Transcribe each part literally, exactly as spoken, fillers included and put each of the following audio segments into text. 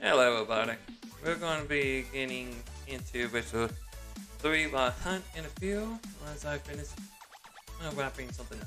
Hello everybody, we're going to be getting into Witcher three Wild Hunt in a few, once I finish uh, wrapping something up.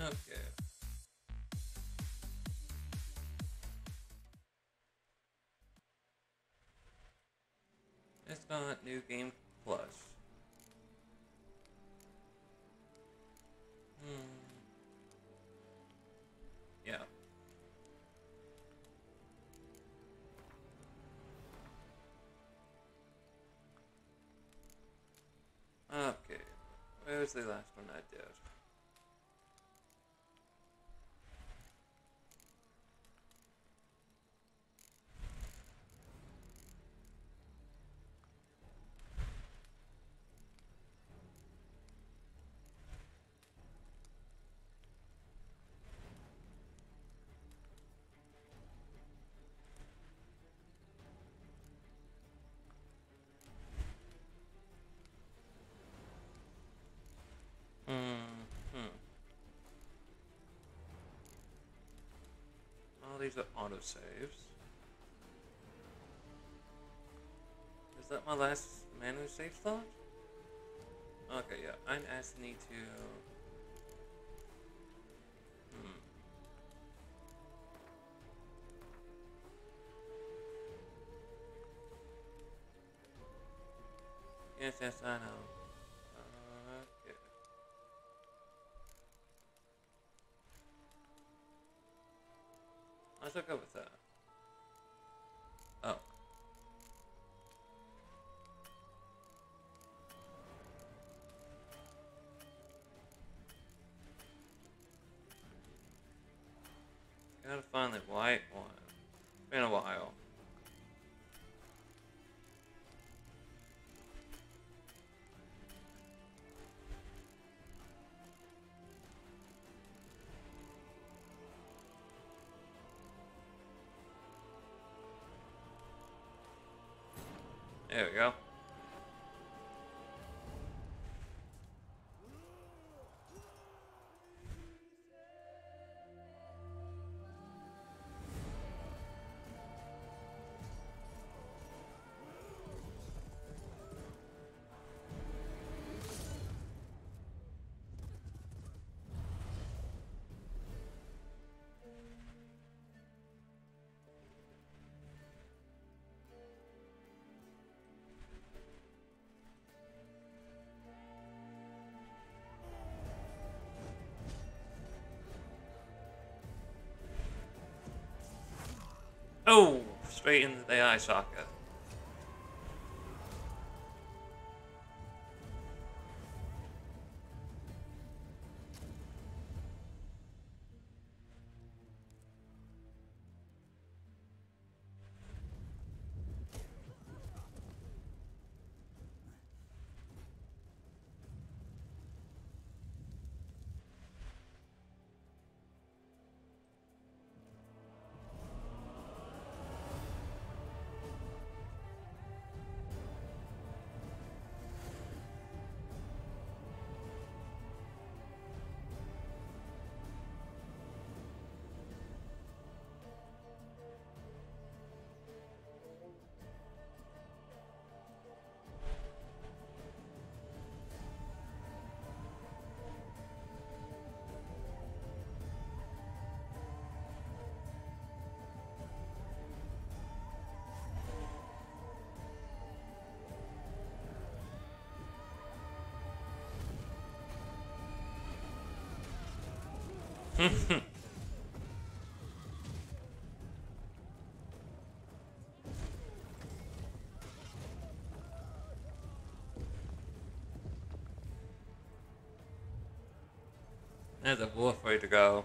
Okay. It's not new game plus. Hmm. Yeah. Okay. Where was the last one I did? These are auto saves. Is that my last manual save slot? Okay, yeah, I actually need to. Hmm. Yes, yes, I know. Let's go with that. Oh. Gotta find the white one. Been a while. There we go. Oh, straight into the eye socket. There's a wolf way to go.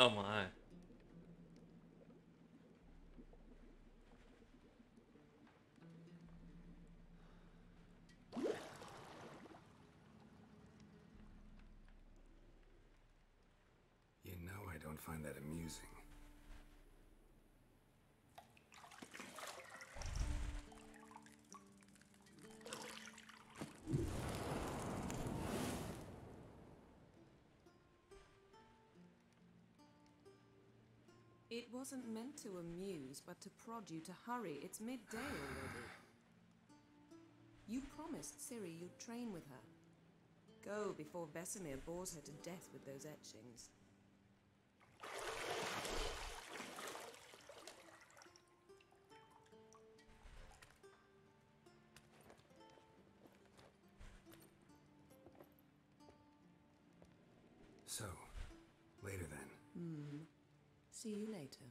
Oh my. You know I don't find that amusing. It wasn't meant to amuse, but to prod you to hurry. It's midday already. You promised Ciri you'd train with her. Go before Vesemir bores her to death with those etchings. So, later then. Hmm. See you later.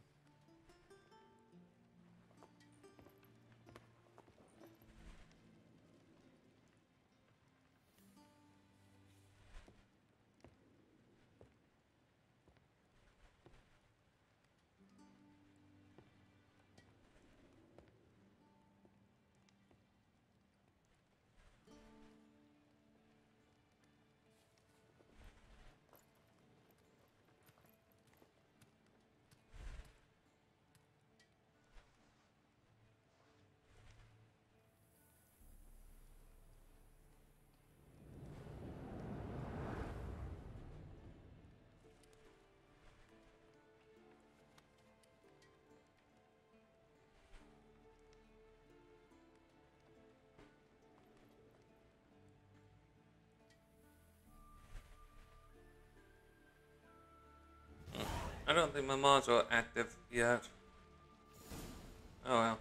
I don't think my mods are active yet. Oh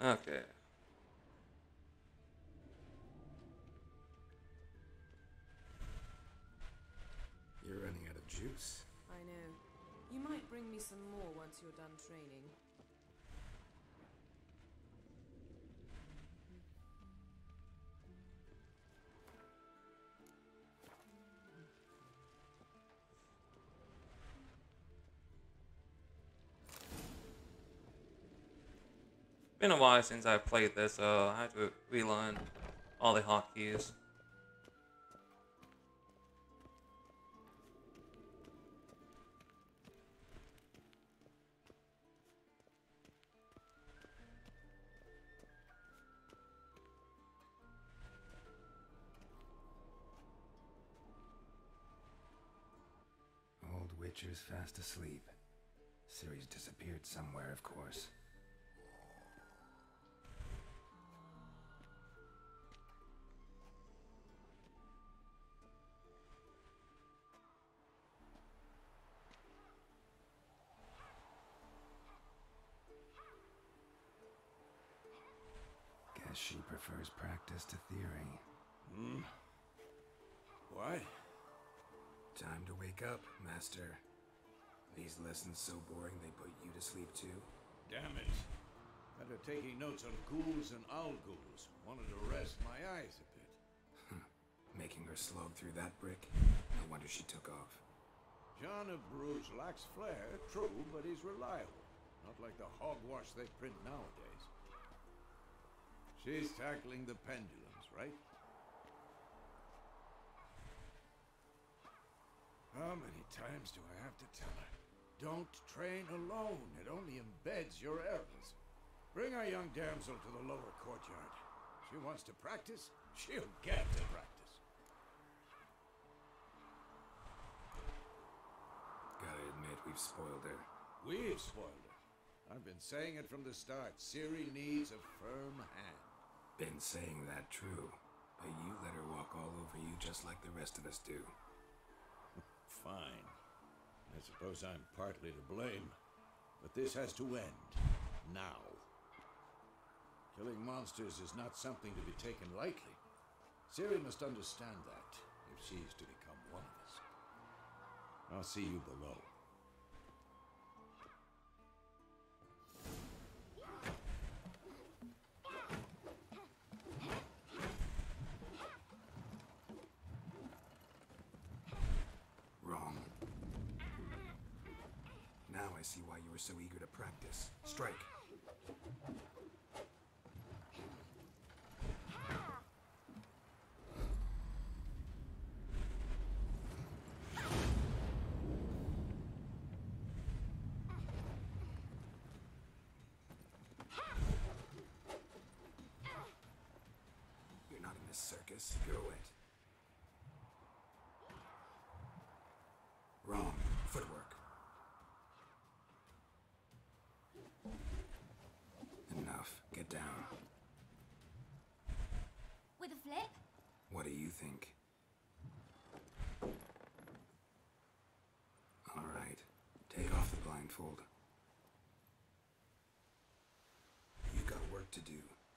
well. Okay. You're running out of juice. I know. You might bring me some more once you're done training. It's been a while since I played this, so I had to relearn all the hotkeys. Old Witcher's fast asleep. Ciri's disappeared somewhere, of course. as she prefers practice to theory. Hmm? What? Time to wake up, Master. These lessons so boring they put you to sleep too. Damn it. After taking notes on ghouls and alghouls, wanted to rest my eyes a bit. Making her slog through that brick? No wonder she took off. John of Bruges lacks flair, true, but he's reliable. Not like the hogwash they print nowadays. She's tackling the pendulums, right? How many times do I have to tell her? Don't train alone. It only embeds your errors. Bring our young damsel to the lower courtyard. If she wants to practice, she'll get to practice. Gotta admit, we've spoiled her. We've spoiled her. I've been saying it from the start. Ciri needs a firm hand. Been saying that, true. But you let her walk all over you just like the rest of us do. Fine. I suppose I'm partly to blame, but this has to end. Now. Killing monsters is not something to be taken lightly. Ciri must understand that, if she is to become one of us. I'll see you below. See why you were so eager to practice. Strike. You're not in this circus. Go it. Wrong. Footwork. Get down. With a flip? What do you think? All right. Take off the blindfold. You've got work to do.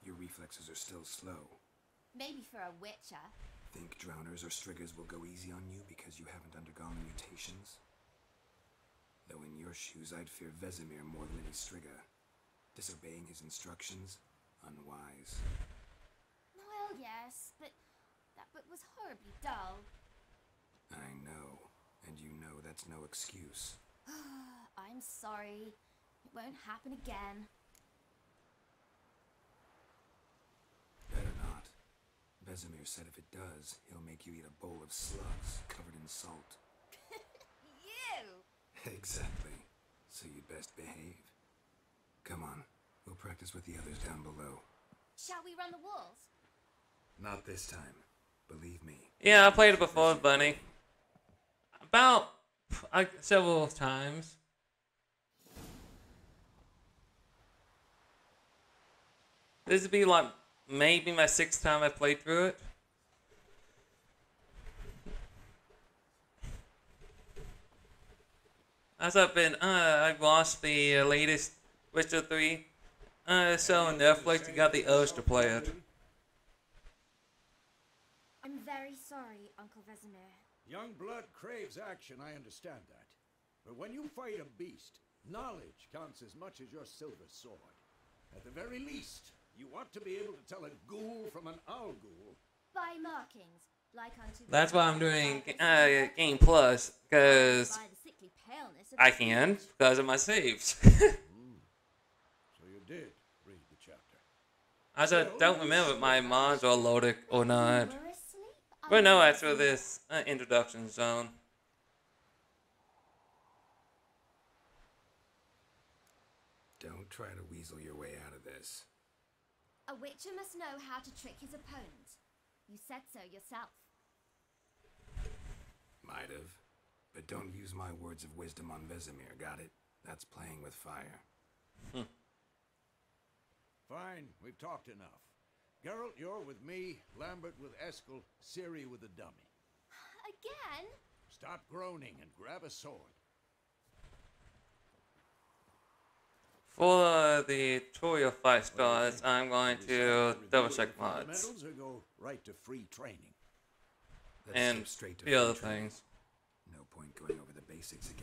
Your reflexes are still slow. Maybe for a witcher. Think drowners or striggers will go easy on you because you haven't undergone mutations? Though in your shoes, I'd fear Vesemir more than any strigger. Disobeying his instructions? Unwise. Well, yes, but that book was horribly dull. I know, and you know that's no excuse. I'm sorry. It won't happen again. Better not. Vesemir said if it does, he'll make you eat a bowl of slugs covered in salt. You! Exactly. So you'd best behave. Come on, we'll practice with the others down below. Shall we run the walls? Not this time, believe me. Yeah, I played it before, Bunny. About uh, several times. This would be like maybe my sixth time I played through it. As I've been, uh, I've watched the uh, latest Witcher three, uh, so on Netflix, you got the urge to play it. I'm very sorry, Uncle Vesemir. Young blood craves action, I understand that. But when you fight a beast, knowledge counts as much as your silver sword. At the very least, you ought to be able to tell a ghoul from an alghoul. By markings, like unto... That's why I'm doing uh, Game Plus, because I can, because of my saves. Did read the chapter. As I don't remember my mods are loaded or not. But no, after this uh, introduction zone. Don't try to weasel your way out of this. A witcher must know how to trick his opponent. You said so yourself. Might have. But don't use my words of wisdom on Vesemir, got it? That's playing with fire. Hmm. Fine, we've talked enough. Geralt, you're with me, Lambert with Eskel, Ciri with the dummy. Again? Stop groaning and grab a sword. For the tutorial five stars, I'm going to double check mods and the other things. No point going over the basics again.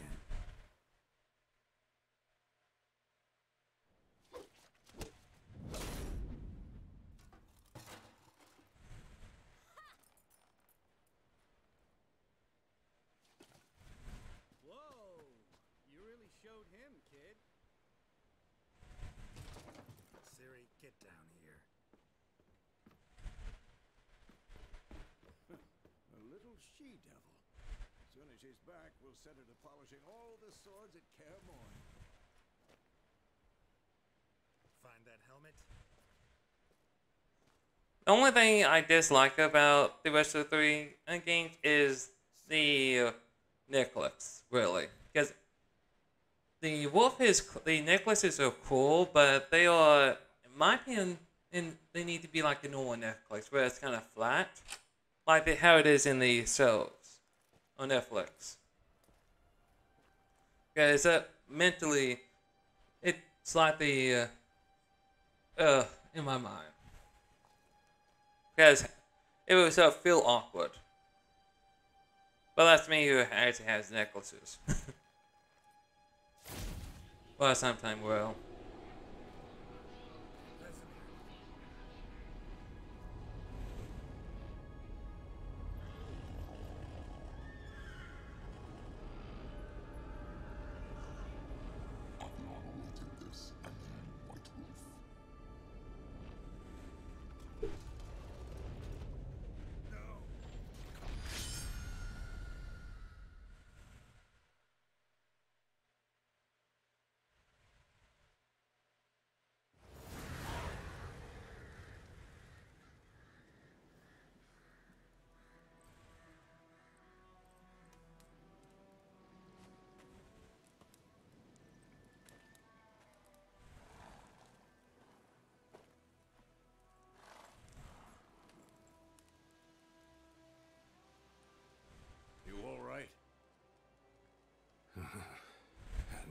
She-devil. As soon as she's back, we'll set her to polishing all the swords at Kaer Morhen. Find that helmet. The only thing I dislike about the Witcher three games is the necklace, really. Because the wolf is, the necklaces are cool, but they are, in my opinion, in, they need to be like a normal necklace, where it's kind of flat. Like the, how it is in the shows on Netflix. Okay, it's up mentally. It's like the uh, uh in my mind. Because it would sort of feel awkward. But that's me who actually has necklaces. Well, sometimes will.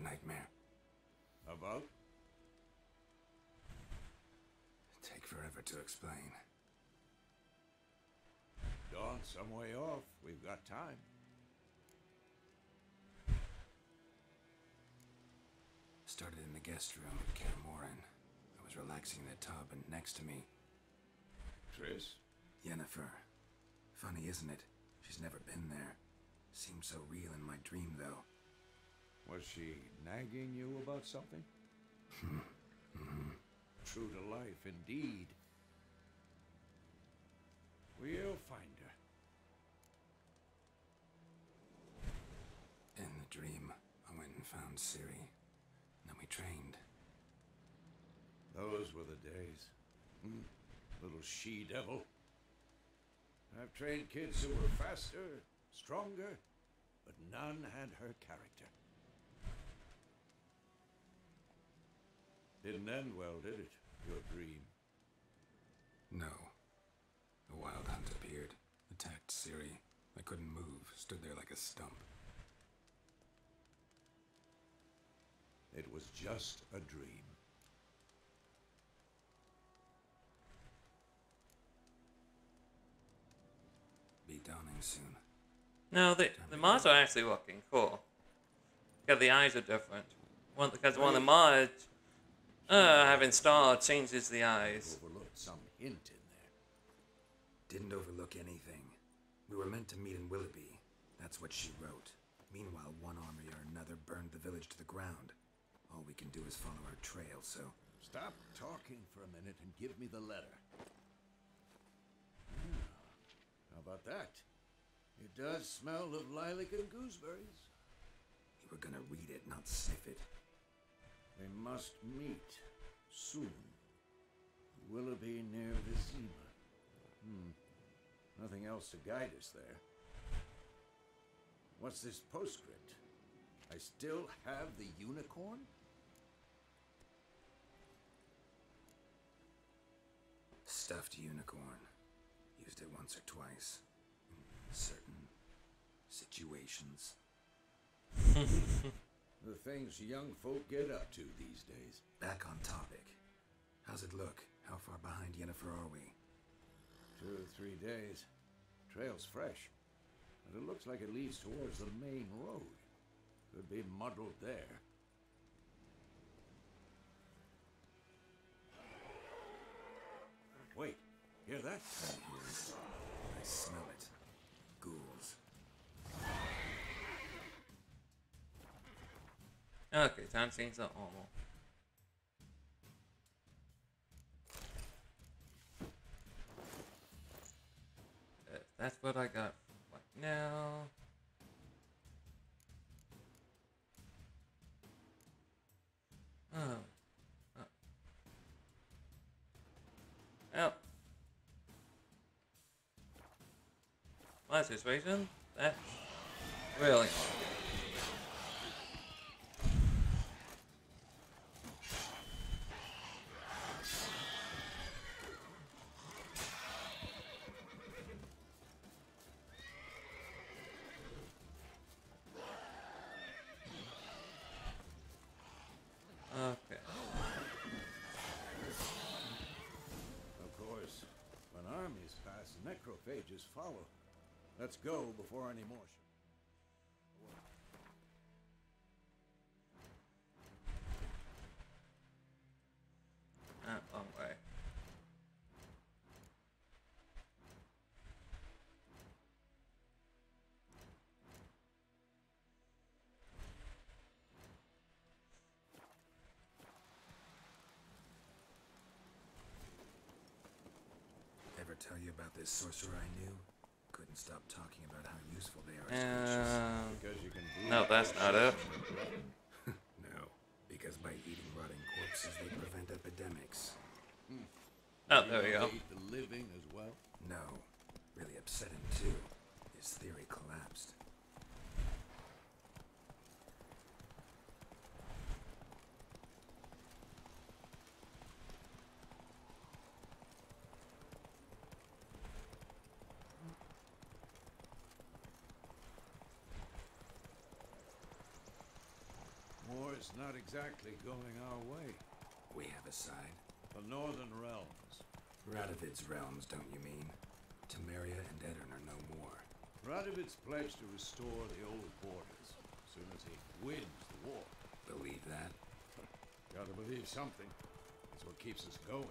Nightmare. About? Take forever to explain. Dawn, some way off. We've got time. Started in the guest room at Kaer Morhen. I was relaxing in the tub, and next to me, Triss? Yennefer. Funny, isn't it? She's never been there. Seemed so real in my dream, though. Was she nagging you about something? Mm-hmm. True to life, indeed. We'll find her. In the dream, I went and found Ciri. Then we trained. Those were the days. Hmm? Little she-devil. I've trained kids who were faster, stronger, but none had her character. Didn't end well, did it? Your dream? No. The Wild Hunt appeared, attacked Ciri. I couldn't move, stood there like a stump. It was just a dream. Be dawning soon. No, the, the mods are actually working, cool. Because the eyes are different. One, because one of the mods... Uh, having starred changes the eyes. Overlooked some hint in there. Didn't overlook anything. We were meant to meet in Willoughby. That's what she wrote. Meanwhile, one army or another burned the village to the ground. All we can do is follow her trail, so... Stop talking for a minute and give me the letter. How about that? It does smell of lilac and gooseberries. You were gonna read it, not sniff it. They must meet soon. Willoughby near Vizima. Hmm. Nothing else to guide us there. What's this postscript? I still have the unicorn? Stuffed unicorn. Used it once or twice. In certain situations. The things young folk get up to these days. Back on topic. How's it look? How far behind Yennefer are we? Two or three days. Trail's fresh. But it looks like it leads towards the main road. Could be muddled there. Wait, hear that? I hear it. I smell it. Ghouls. Okay, time to change the armor. Uh, that's what I got right now. Oh. Oh. Well. My situation? That's really hard. Necrophages follow. Let's go before any more. Ah, long way. Ever tell you about this sorcerer I knew? Couldn't stop talking about how useful they are as creatures. Because you can do no, that's not it. No, because by eating rotting corpses, they prevent epidemics. Hmm. Oh, there we go. Eat the living as well? No, really upset him too. His theory collapsed. It's not exactly going our way. We have a side. The northern realms. Radovid's realms, don't you mean? Temeria and Edirne are no more. Radovid's pledged to restore the old borders as soon as he wins the war. Believe that? Gotta believe something. It's what keeps us going.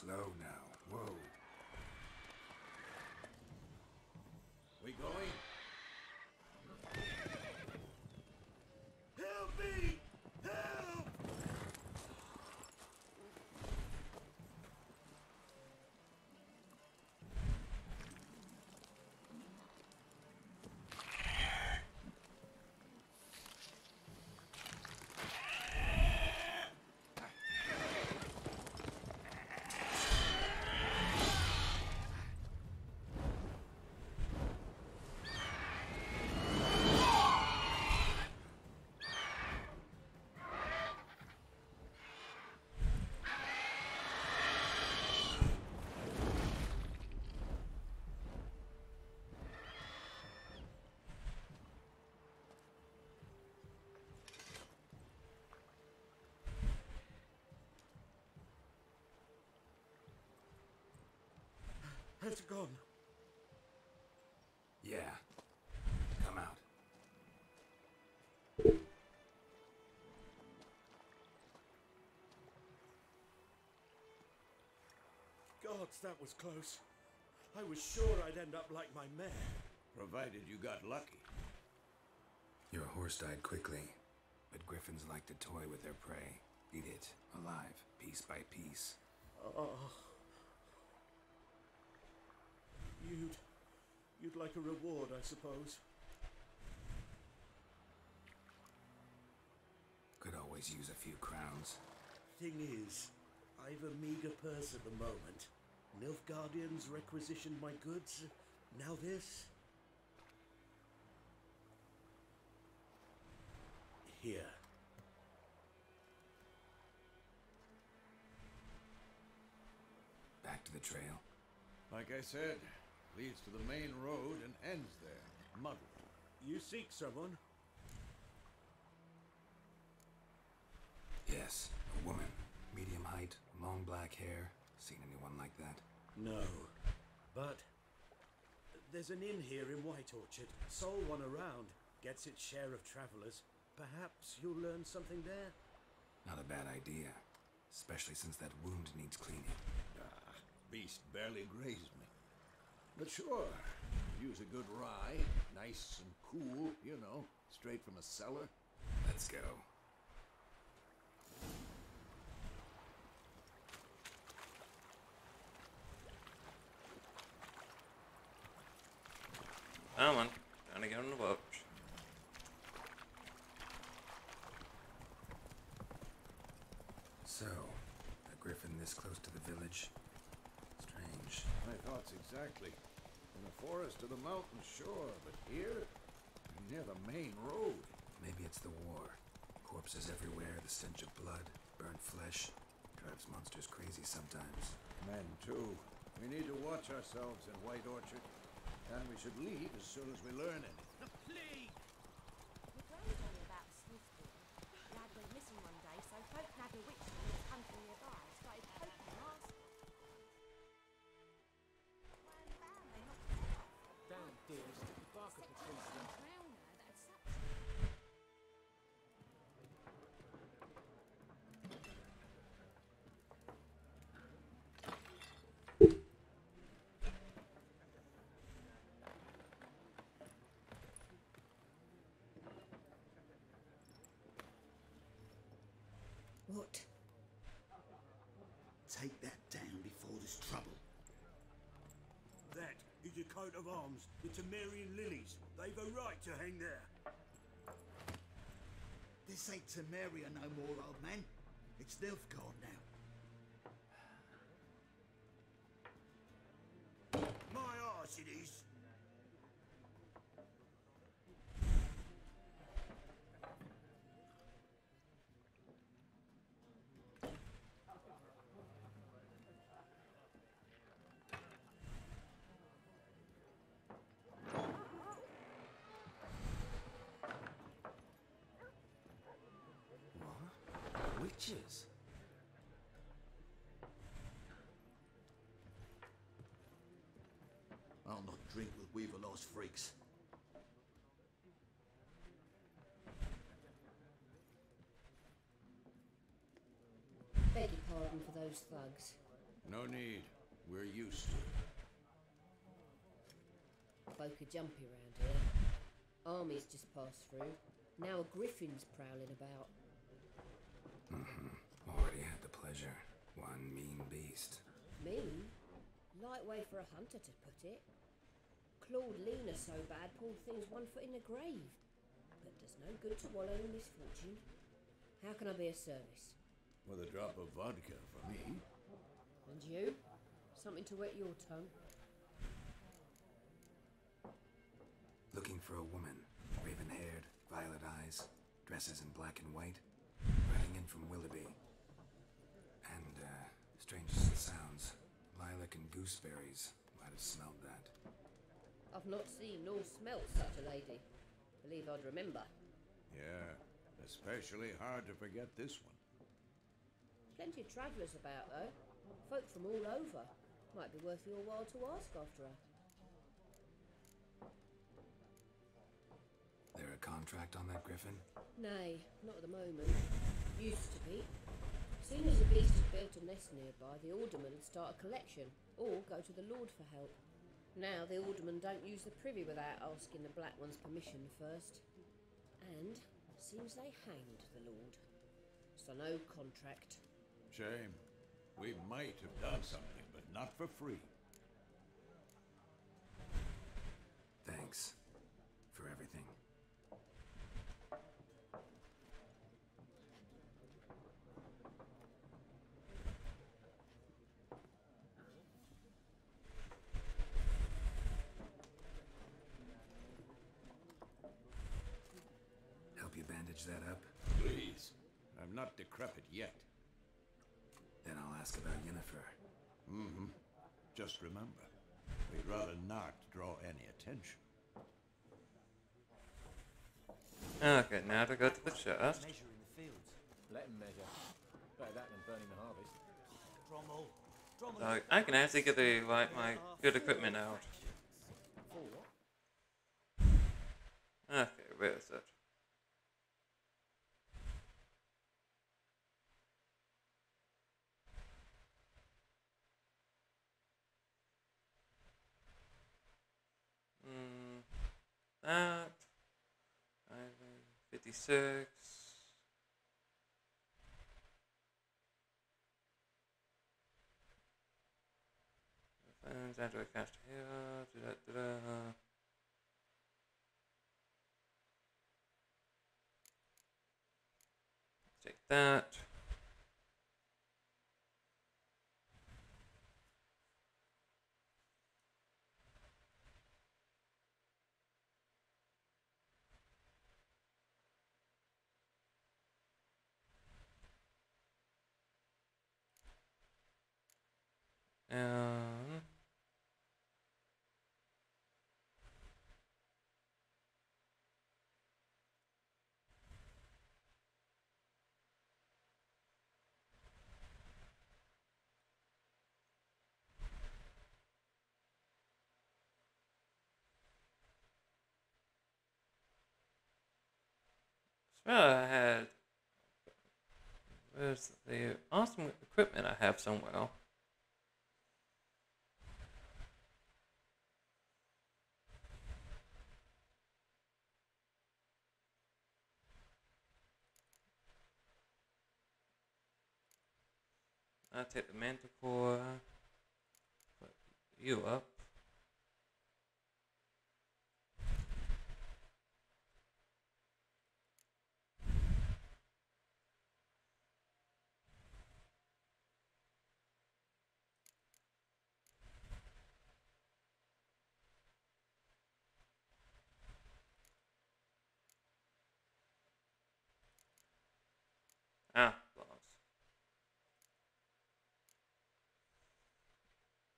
Slow now. Whoa. We going? Help me! Help! It's gone. Yeah. Come out. Gods, that was close. I was sure I'd end up like my mare. Provided you got lucky. Your horse died quickly, but griffins like to toy with their prey. Eat it, alive, piece by piece. Oh. You'd... you'd like a reward, I suppose. Could always use a few crowns. Thing is, I've a meager purse at the moment. Nilfgaardians requisitioned my goods. Now this. Here. the trail? Like I said, leads to the main road and ends there, muddled. You seek someone? Yes, a woman. Medium height, long black hair. Seen anyone like that? No, but there's an inn here in White Orchard. Sole one around. Gets its share of travelers. Perhaps you'll learn something there? Not a bad idea. Especially since that wound needs cleaning. Ah, beast barely grazed me. But sure, use a good rye. Nice and cool, you know. Straight from a cellar. Let's go. Come on, trying to get on the boat. So, a griffin this close to the village? Strange. My thoughts exactly. In the forest to the mountain, sure, but here? Near the main road. Maybe it's the war. Corpses everywhere, the stench of blood, burnt flesh. Drives monsters crazy sometimes. Men, too. We need to watch ourselves in White Orchard. And we should leave as soon as we learn it. The plague! We're going on about Smithfield. Dad went missing one day, so folk had a witch who was hunting nearby, started poking and asking. Dan, dearest, the bark of the trees now. What? Take that down before there's trouble. That is a coat of arms, the Temerian lilies. They've a right to hang there. This ain't Temeria no more, old man. It's Nilfgaard now. My arse it is. Witches? I'll not drink with Weaverlaw's freaks. Beg your pardon for those thugs. No need. We're used to it. Folk are jumpy round here. Armies just passed through. Now a griffin's prowling about. Mm-hmm. Already had the pleasure. One mean beast. Mean? Light way for a hunter to put it. Clawed Lena so bad, pulled things one foot in the grave. But does no good to wallow in misfortune. How can I be of service? With a drop of vodka for me. And you? Something to wet your tongue. Looking for a woman. Raven-haired, violet eyes, dresses in black and white. Running in from Willoughby. And, uh, strange as it sounds, lilac and gooseberries. Might have smelled that. I've not seen nor smelt such a lady. Believe I'd remember. Yeah, especially hard to forget this one. Plenty of travellers about, though. Folk from all over. Might be worth your while to ask after her. There a contract on that griffin? Nay, not at the moment. Used to be. As soon as the beast had built a nest nearby, the alderman would start a collection, or go to the Lord for help. Now the alderman don't use the privy without asking the Black One's permission first. And seems they hanged the Lord. So no contract. Shame. We might have done something, but not for free. Thanks for everything. That up? Please. I'm not decrepit yet. Then I'll ask about Yennefer. Mm-hmm. Just remember, we'd rather not draw any attention. Okay, now to go to the chest. Measure in the fields. Let him measure. Better that than burning the harvest. Drommel. Drommel. So I can actually get the like my good equipment out. Okay, where is it? Hmm. That. fifty-six. Weapons, Android cache here. Da -da -da -da. Take that. Um, so I had, where's the awesome equipment I have somewhere? I'll take the manticore, put you up. Ah.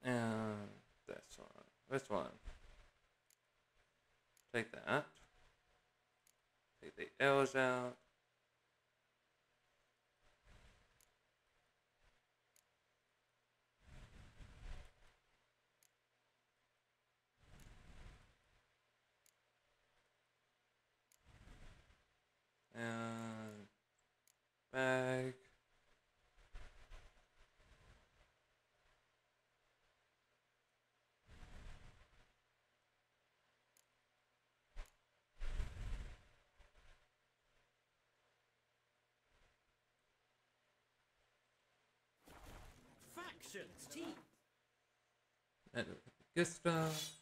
And this one. This one. Take that. Take the arrows out. And bag. And good stuff.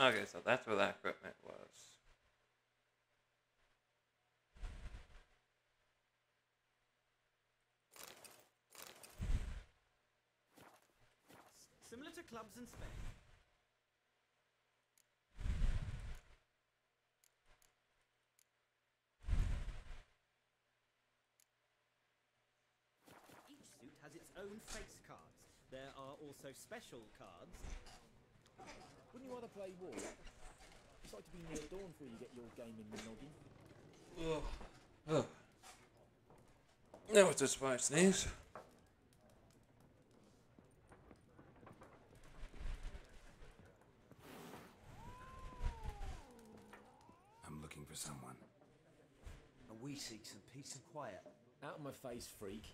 Oh, okay, so that's where that equipment was. Clubs in Spain. Each suit has its own face cards. There are also special cards. Wouldn't you rather play war? It's like to be near dawn before you get your game in the noggin. Oh. Oh. That was just my sneeze. Someone. And we seek some peace and quiet. Out of my face, freak,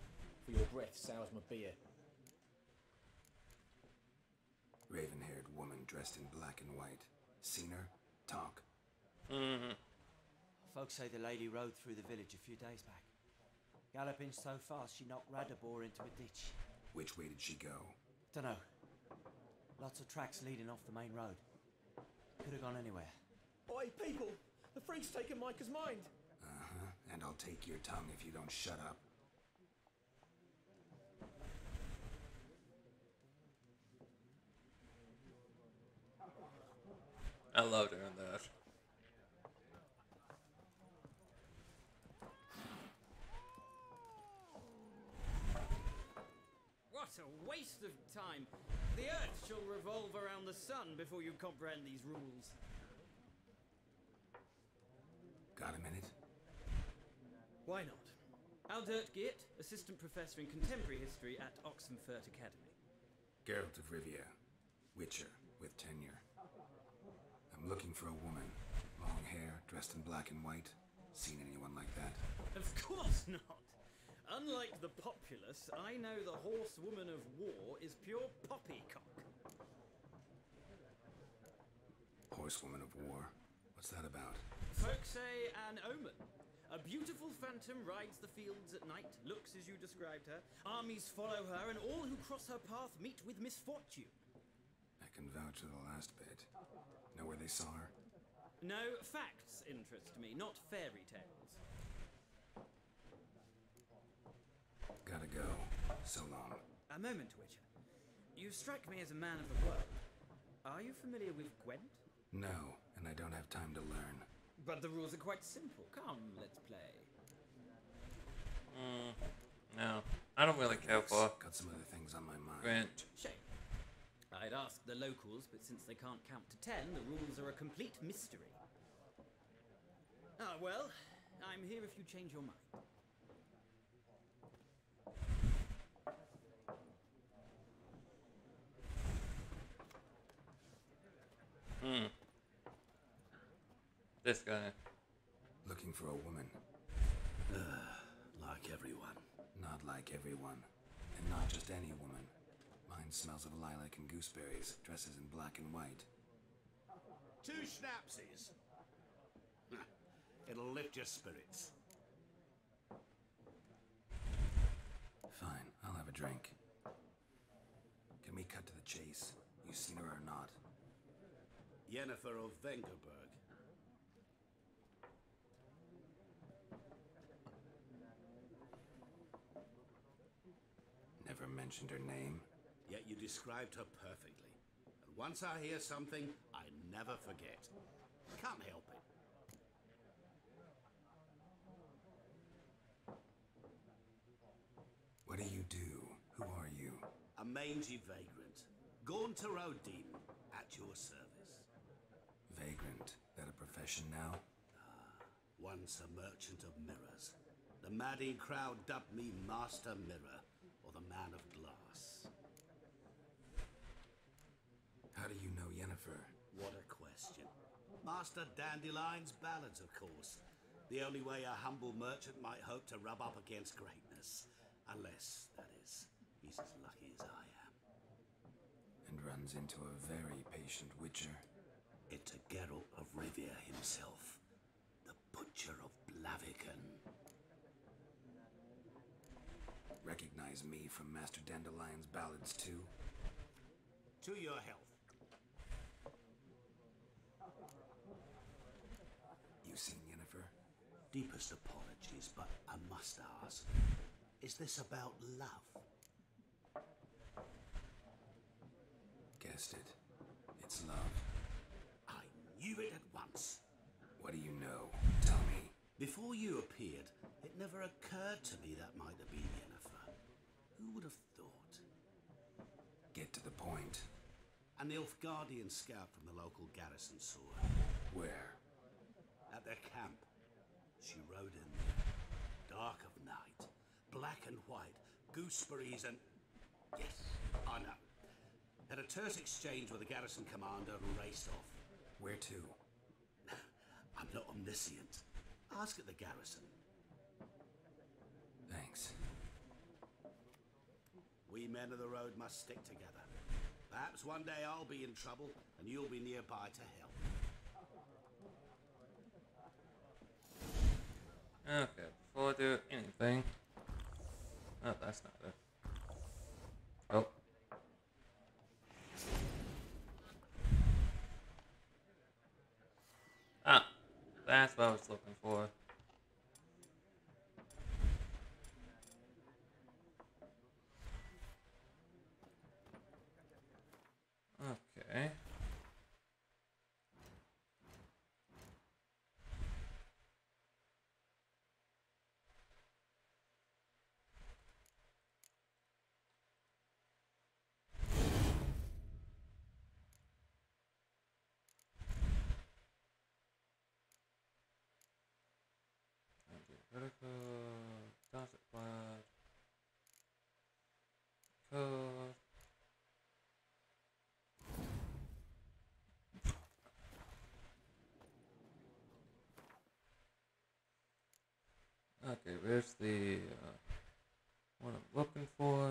for your breath sours my beer. Raven-haired woman dressed in black and white. Seen her? Talk. Mm-hmm. Folks say the lady rode through the village a few days back. Galloping so fast she knocked Radibor into a ditch. Which way did she go? Dunno. Lots of tracks leading off the main road. Could have gone anywhere. Oi, people! The French's taken Micah's mind. Uh-huh. And I'll take your tongue if you don't shut up. I love doing that. What a waste of time. The earth shall revolve around the sun before you comprehend these rules. Got a minute? Why not? Aldert Geert, Assistant Professor in Contemporary History at Oxenfurt Academy. Geralt of Rivia, Witcher with tenure. I'm looking for a woman. Long hair, dressed in black and white. Seen anyone like that? Of course not! Unlike the populace, I know the horsewoman of war is pure poppycock. Horsewoman of war? What's that about? Folks say an omen. A beautiful phantom rides the fields at night, looks as you described her. Armies follow her, and all who cross her path meet with misfortune. I can vouch for the last bit. Know where they saw her? No, facts interest me, not fairy tales. Gotta go. So long. A moment, Witcher. You strike me as a man of the world. Are you familiar with Gwent? No, and I don't have time to learn. But the rules are quite simple. Come, let's play. Mm, no, I don't really care for. Got some other things on my mind. Gwent. Shame. I'd ask the locals, but since they can't count to ten, the rules are a complete mystery. Ah, well, I'm here if you change your mind. Hmm. This guy. Looking for a woman. Uh, like everyone. Not like everyone. And not just any woman. Mine smells of lilac and gooseberries, dresses in black and white. Two schnapsies. It'll lift your spirits. Fine, I'll have a drink. Can we cut to the chase? You seen her or not? Yennefer of Vengerberg. Never mentioned her name. Yet you described her perfectly. And once I hear something, I never forget. Can't help it. What do you do? Who are you? A mangy vagrant. Gaunter Odin, at your service. Vagrant? That a profession now? Ah, once a merchant of mirrors. The maddie crowd dubbed me Master Mirror, or the Man of Glass. How do you know Yennefer? What a question. Master Dandelion's ballads, of course. The only way a humble merchant might hope to rub up against greatness. Unless, that is, he's as lucky as I am. And runs into a very patient witcher. It's a Geralt of Rivia himself. The Butcher of Blaviken. Recognize me from Master Dandelion's ballads, too? To your health. You seen Yennefer? Deepest apologies, but I must ask. Is this about love? Guessed it. It's love. I knew it at once. What do you know? Tell me. Before you appeared, it never occurred to me that might have been Yennefer. Who would have thought? Get to the point. An Nilfgaardian scout from the local garrison saw her. Where? At their camp. She rode in there. Dark of night. Black and white. Gooseberries and... Yes, I know. Had a terse exchange with the garrison commander and raced off. Where to? I'm not omniscient. Ask at the garrison. Thanks. We men of the road must stick together. Perhaps one day I'll be in trouble, and you'll be nearby to help. Okay, before I do anything... Oh, that's not it. Oh. Ah, that's what I was looking for. Okay. Very good. That's it, bad. Good. Okay, where's the uh, one I'm looking for?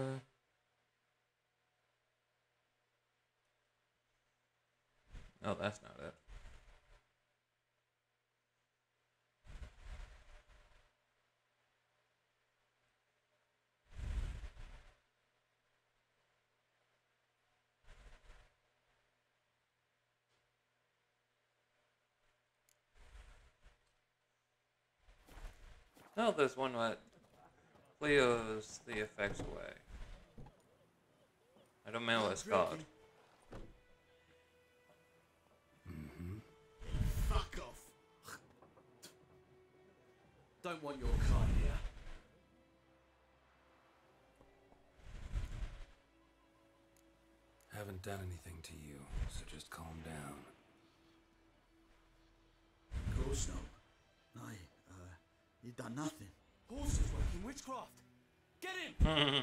No, that's not it. No, there's one that clears the effects away. I don't know what it's called. Mm-hmm. Fuck off! Don't want your card here. Haven't done anything to you, so just calm down. Of course not. No. You done nothing. Horses working witchcraft. Get him!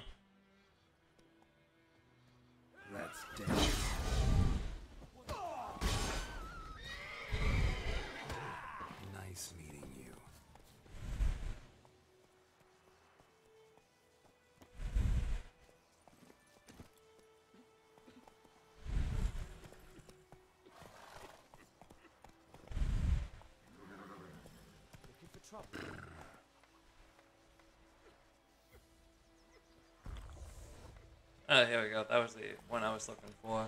That's dead. Nice meeting you. Looking for trouble. Oh, here we go. That was the one I was looking for.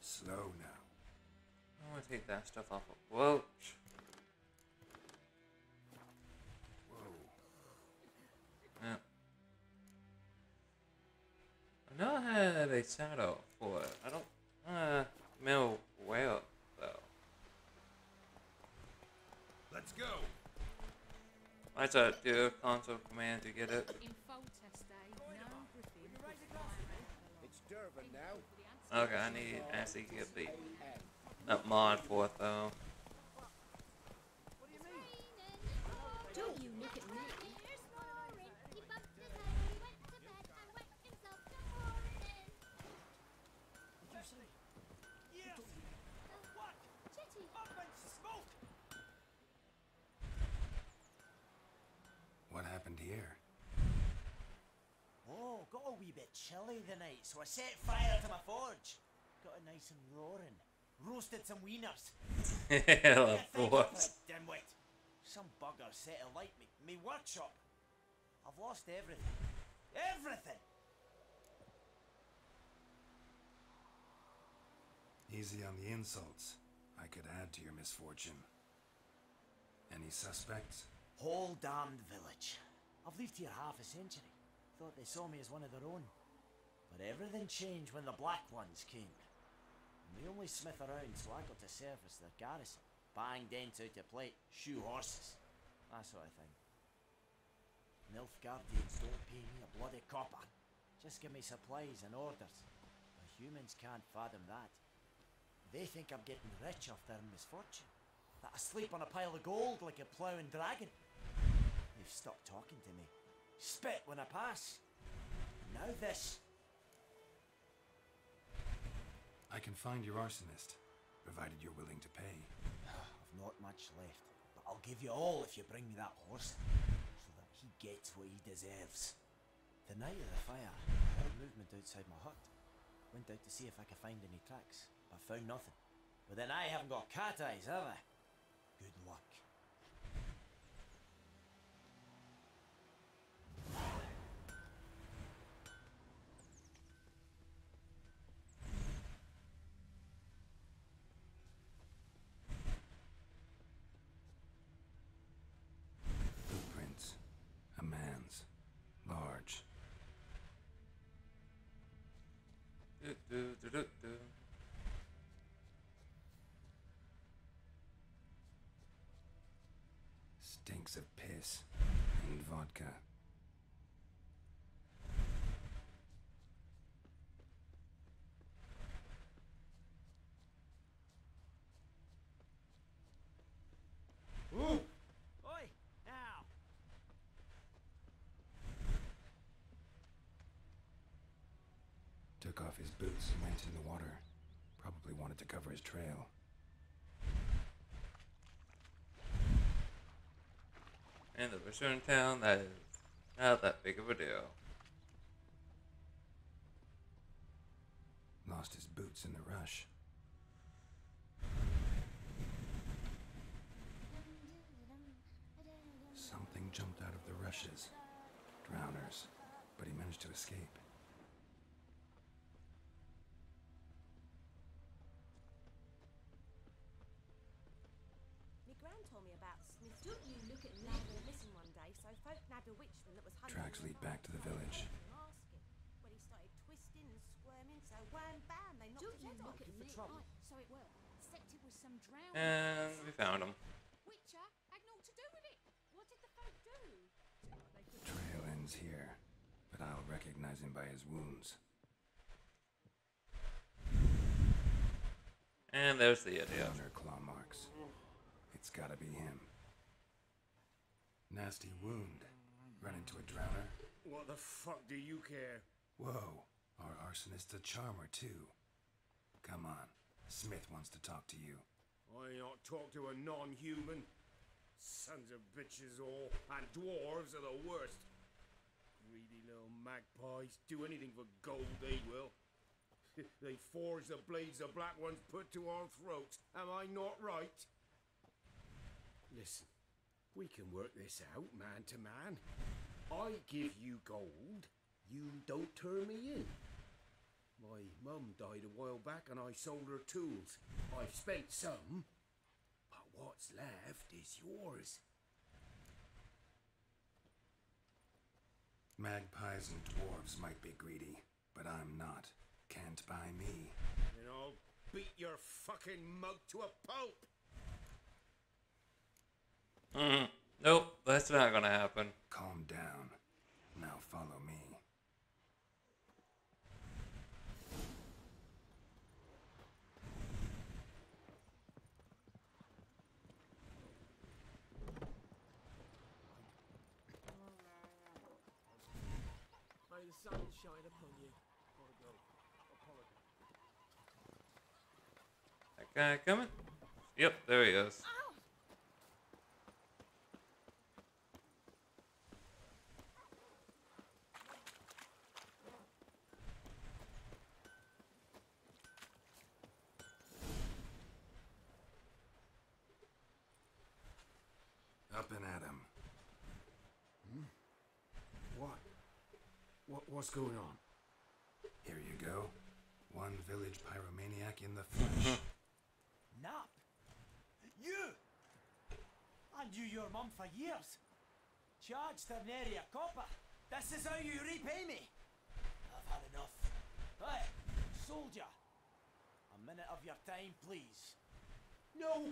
Slow now. I want to take that stuff off of Whoa. Whoa. Yeah. I know I had a shadow for it. I don't uh, know where, though. Let's go! I thought do a console command to get it. Okay, I need to actually get the that mod for it though. Don't you look at me? What happened here? Oh, got a wee bit chilly the night, so I set fire to my forge. Got it nice and roaring. Roasted some wieners. Hell, of course. Dimwit. Some bugger set alight me, me workshop. I've lost everything. Everything! Easy on the insults. I could add to your misfortune. Any suspects? Whole damned village. I've lived here half a century. Thought they saw me as one of their own. But everything changed when the Black Ones came. And the only smith around, so I got to service their garrison. Bang dents out your plate, shoe horses. That sort of thing. Nilfgaardians don't pay me a bloody copper. Just give me supplies and orders. The humans can't fathom that. They think I'm getting rich off their misfortune. That I sleep on a pile of gold like a ploughing dragon. They've stopped talking to me. Spit when I pass. Now this. I can find your arsonist, provided you're willing to pay. I've not much left, but I'll give you all if you bring me that horse, so that he gets what he deserves. The night of the fire, I heard movement outside my hut. Went out to see if I could find any tracks, but found nothing. But then I haven't got cat eyes, have I? Good luck. Do, do, do, do. Stinks of piss and vodka. Ooh. Took off his boots and went in the water. Probably wanted to cover his trail. And the Witcher in town, that is not that big of a deal. Lost his boots in the rush. Something jumped out of the rushes. Drowners. But he managed to escape. Tracks lead back to the village. When he started twisting and squirming, so wham bam, they knocked his head off for trouble. So it worked. Except it was some drowners. And we found him. Witcher had naught to do with it. What did the folk do? Trail ends here, but I'll recognize him by his wounds. And there's the idea. Other claw marks. It's gotta be him. Nasty wound. Run into a drowner. What the fuck do you care? Whoa, our arsonist's a charmer too. Come on, Smith wants to talk to you. I not talk to a non-human. Sons of bitches all, and dwarves are the worst. Greedy little magpies, do anything for gold they will. They forge the blades the black ones put to our throats. Am I not right? Listen. We can work this out, man to man. I give you gold, you don't turn me in. My mum died a while back and I sold her tools. I've spent some, but what's left is yours. Magpies and dwarves might be greedy, but I'm not. Can't buy me. Then I'll beat your fucking mug to a pulp! Mm-hmm. Nope, that's not gonna happen. Calm down. Now follow me. May the sun shine upon you. That guy coming? Yep, there he is. What's going on? Here you go. One village pyromaniac in the flesh. Nap! You! I knew your mum for years. Charge Temeria copper. This is how you repay me. I've had enough. Hey, soldier. A minute of your time, please. No!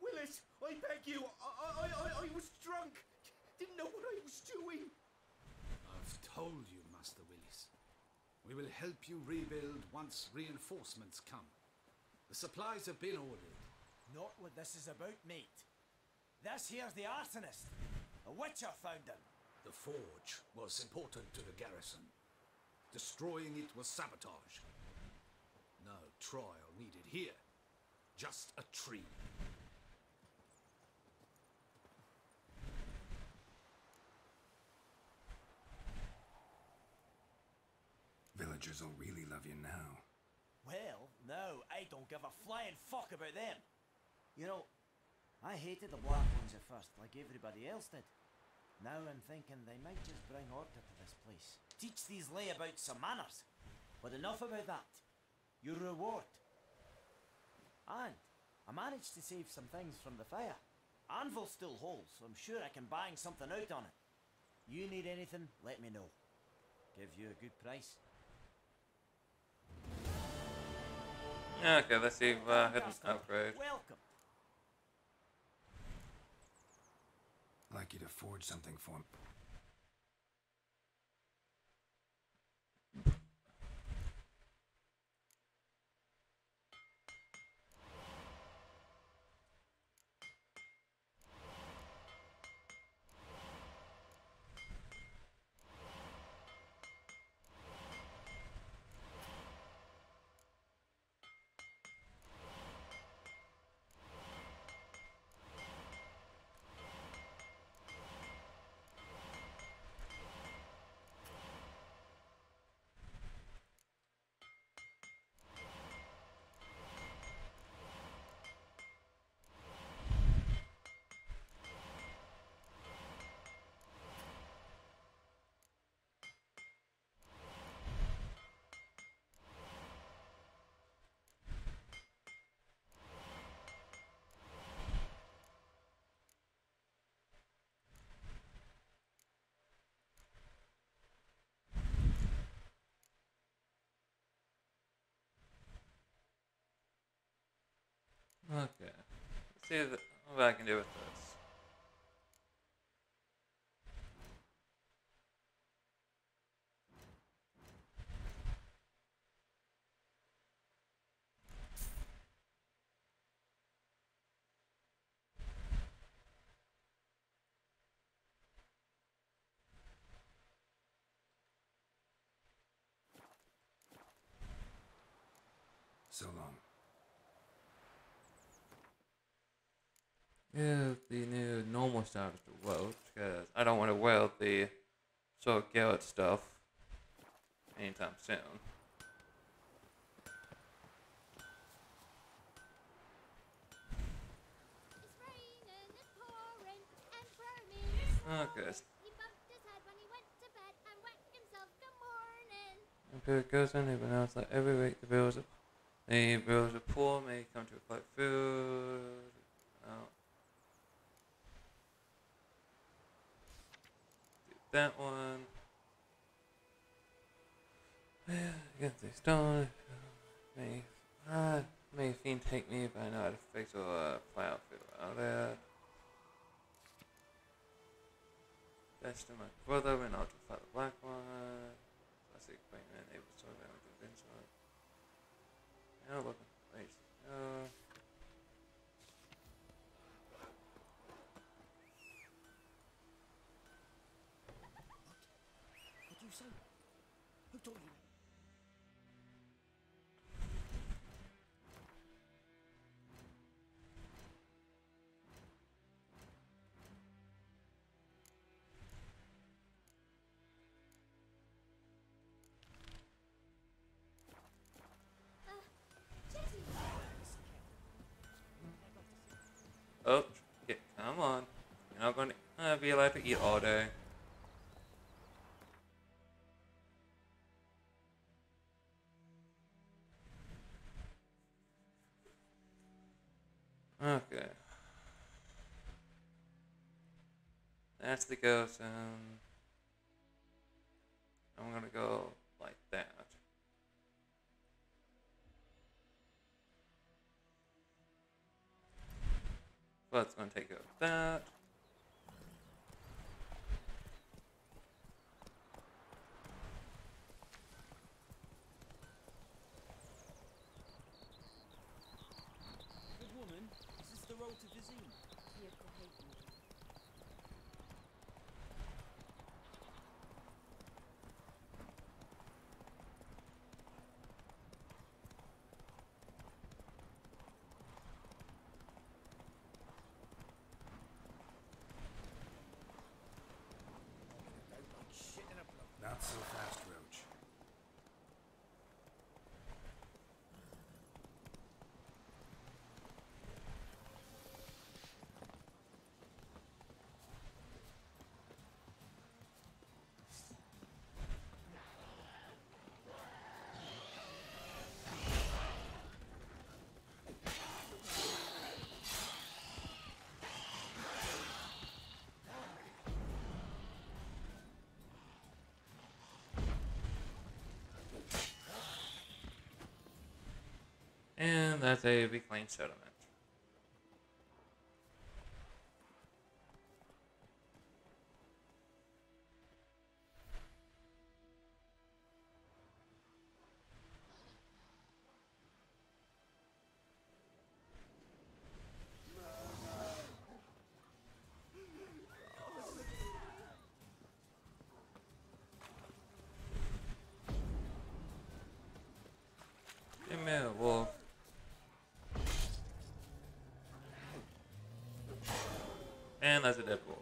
Willis, I beg you. I, I, I, I was drunk. Didn't know what I was doing. I've told you. Master Willis. We will help you rebuild once reinforcements come. The supplies have been ordered. Not what this is about, mate. This here's the arsonist. A witcher found him. The forge was important to the garrison. Destroying it was sabotage. No trial needed here. Just a tree. Villagers will really love you now. Well, no, I don't give a flying fuck about them. You know, I hated the black ones at first, like everybody else did. Now I'm thinking they might just bring order to this place. Teach these layabouts some manners. But enough about that. Your reward. And I managed to save some things from the fire. Anvil still holds, so I'm sure I can bang something out on it. You need anything, let me know. Give you a good price. Okay, let's see if uh, I hit an upgrade. Welcome. I'd like you to forge something for him. Okay. Let's see what I can do with this. So long. Give the new normal status to Welch, because I don't want to weld the sort of Geralt stuff anytime soon. Okay. Until it goes on, even now it's like every week the bills are. The bills are poor, may come to collect food. Oh. Do that one. Yeah, get the stone. May, uh, may fiend take me, but I know how to fix or uh, plow out food out there. Best of my brother, and I'll fight the black one. Classic payment, able to solve out the Vincent. Now look, wait. Uh, what do you say? Who told you? Oh, yeah, come on. You're not going to uh, be allowed to eat all day. Okay. That's the ghost, and I'm going to go like that. Well, it's going to take care of that. Good woman, is this the road to Vizima? So fast, Roach. And that's a reclaimed sediment. And that's a dead wolf.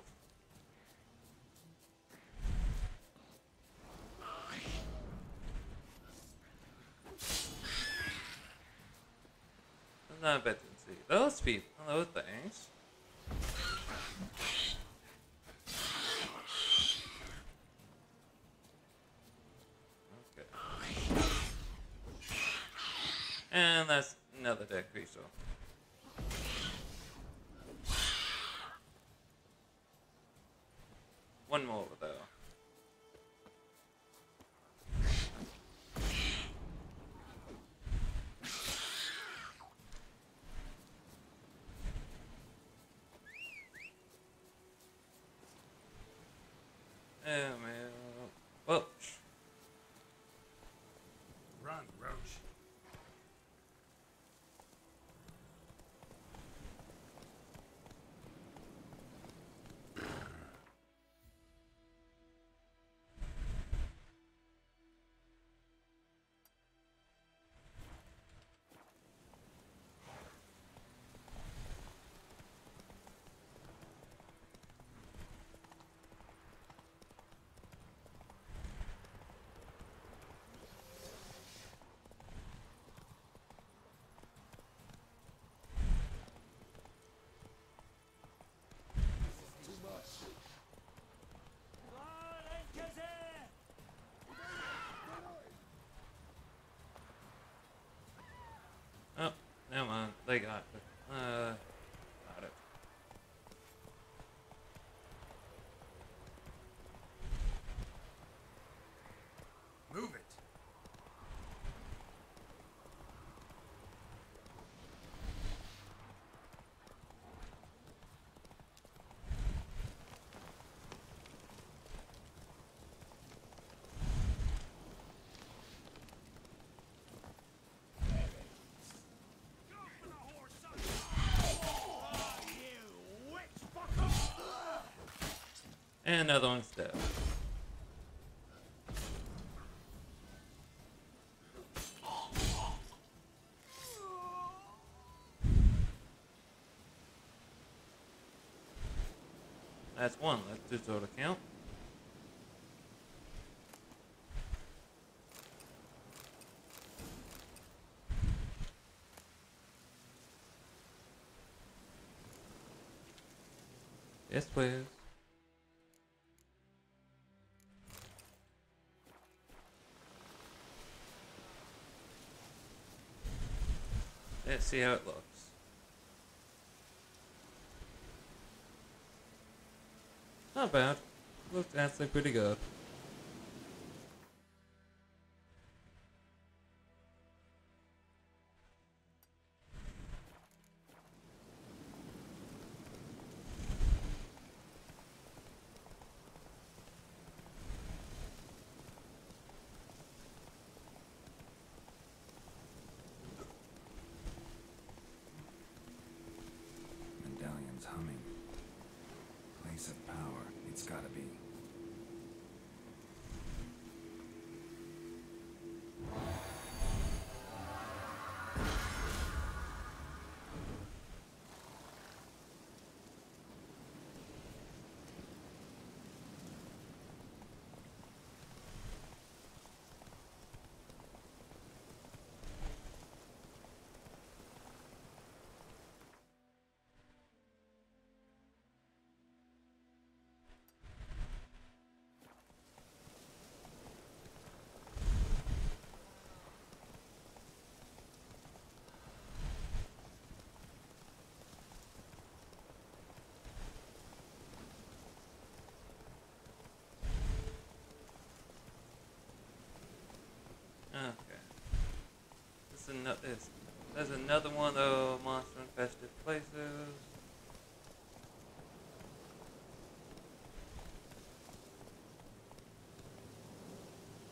That's not a bad thing to see. Those people, those things. Okay. And that's another dead creature. One more though. Run, Roach. Oh, come on. They got it. Uh, got it. Move it. And another one's dead. That's one. Let's do total count. Yes, please. Let's see how it looks. Not bad. Looked actually pretty good. Okay. This is another. This, there's another one of monster-infested places.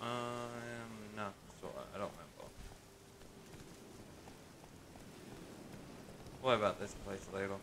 I'm not sure. I don't remember. What about this place later?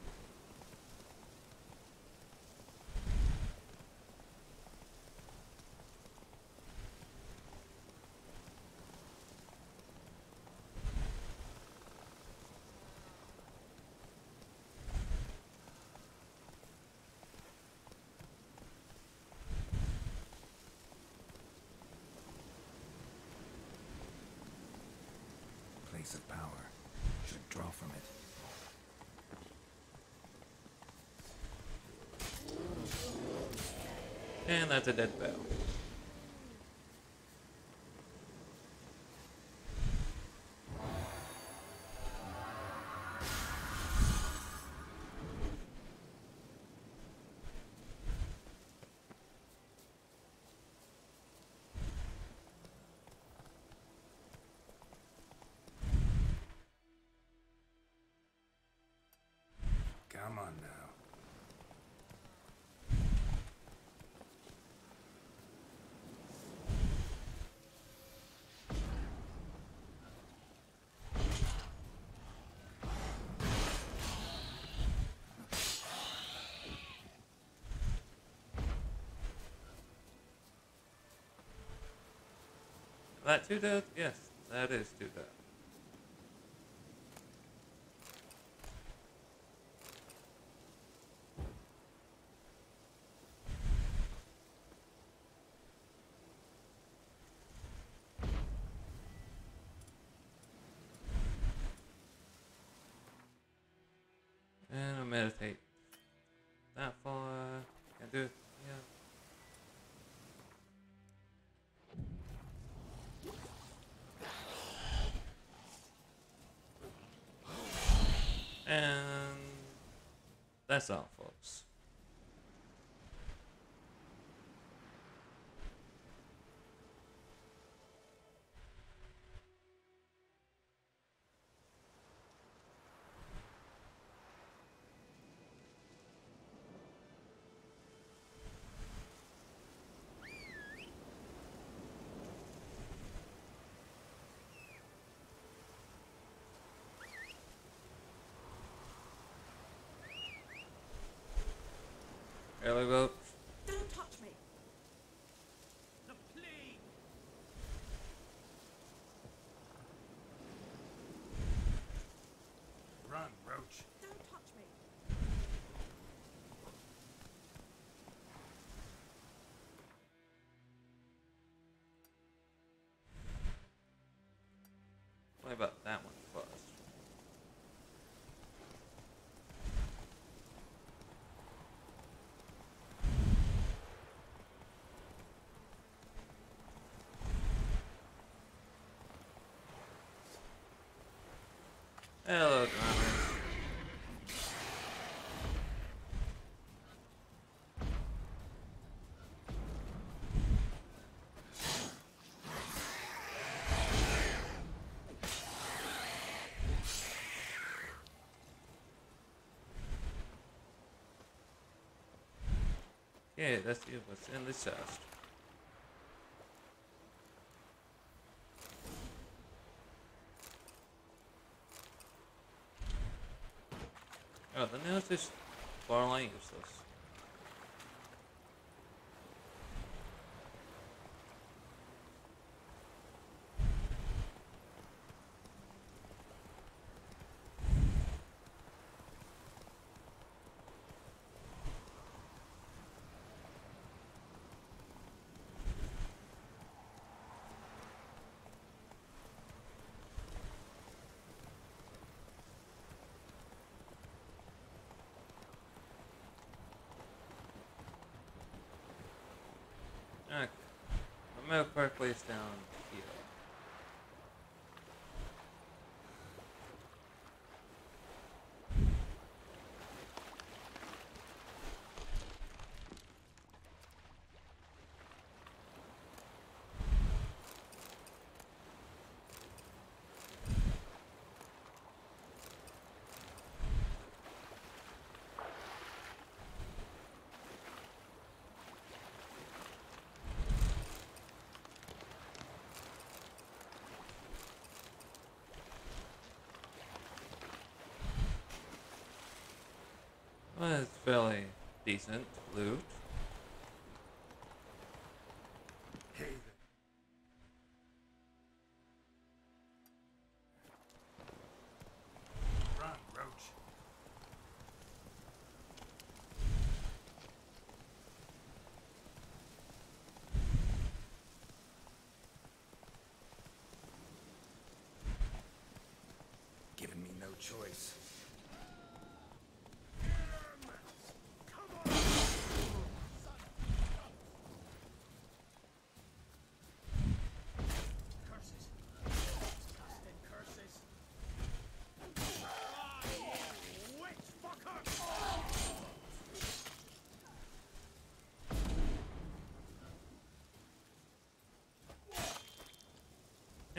Of power. Should draw from it. And that's a dead bell. Come on now. that two dead? Yes, that is two dead. Meditate. That far, can do it. Yeah. And that's all, folks. Early vote. Don't touch me. No, please. Run, Roach. Don't touch me. What about that one? Hello, drowners. Yeah, that's it. What's in the chest? Oh, the nails is far less useless. Okay. I'm gonna park place down here. Well, it's fairly decent loot. Giving me no choice.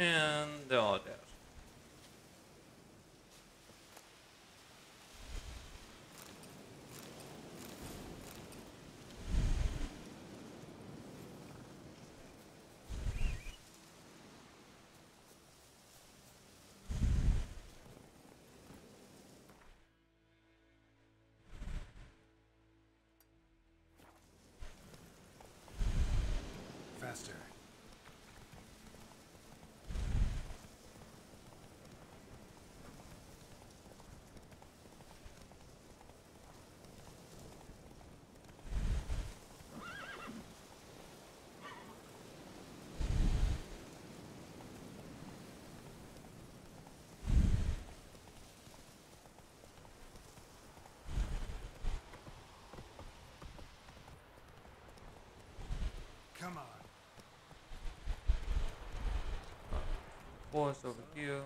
And they're all dead. horse over here.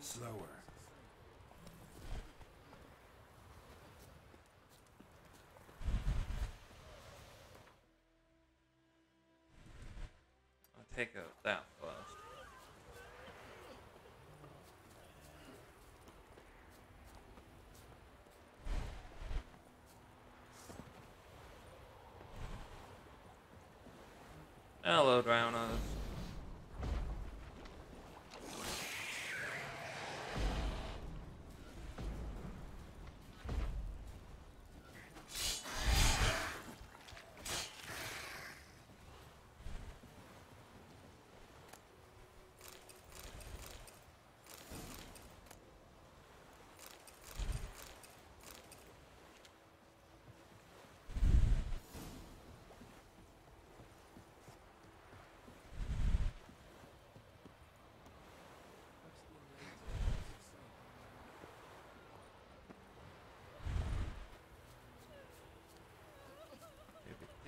Slower. I'll take out that first. Hello, drowners.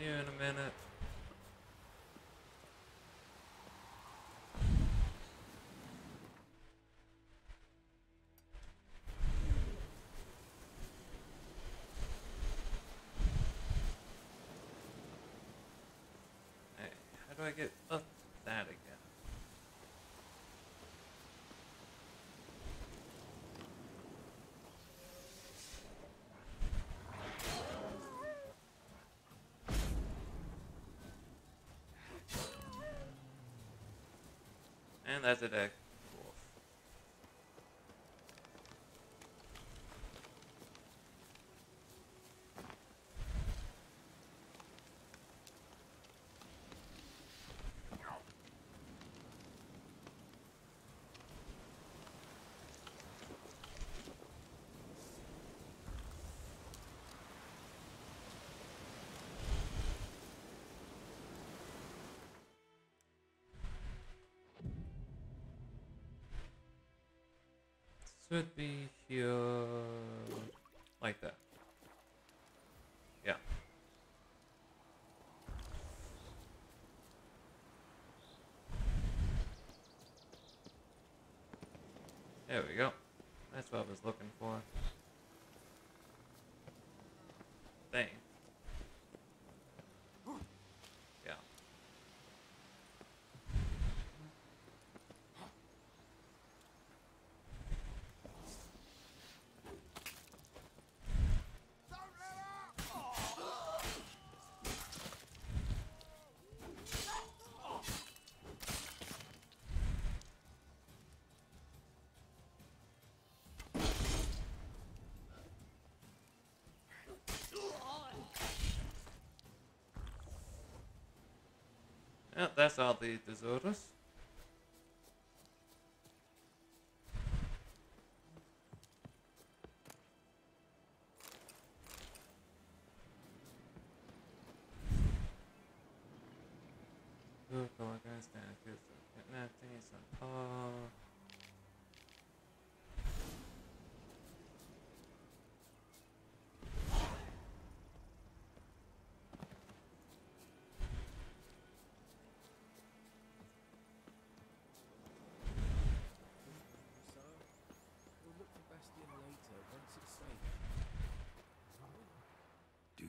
You in a minute. Hey, how do I get up that again? And that's it, egg. Should be here, like that. Yeah. There we go. That's what I was looking for. Dang. Yeah, that's all the deserters. Look, all guys down here, kidnapping, it's on par.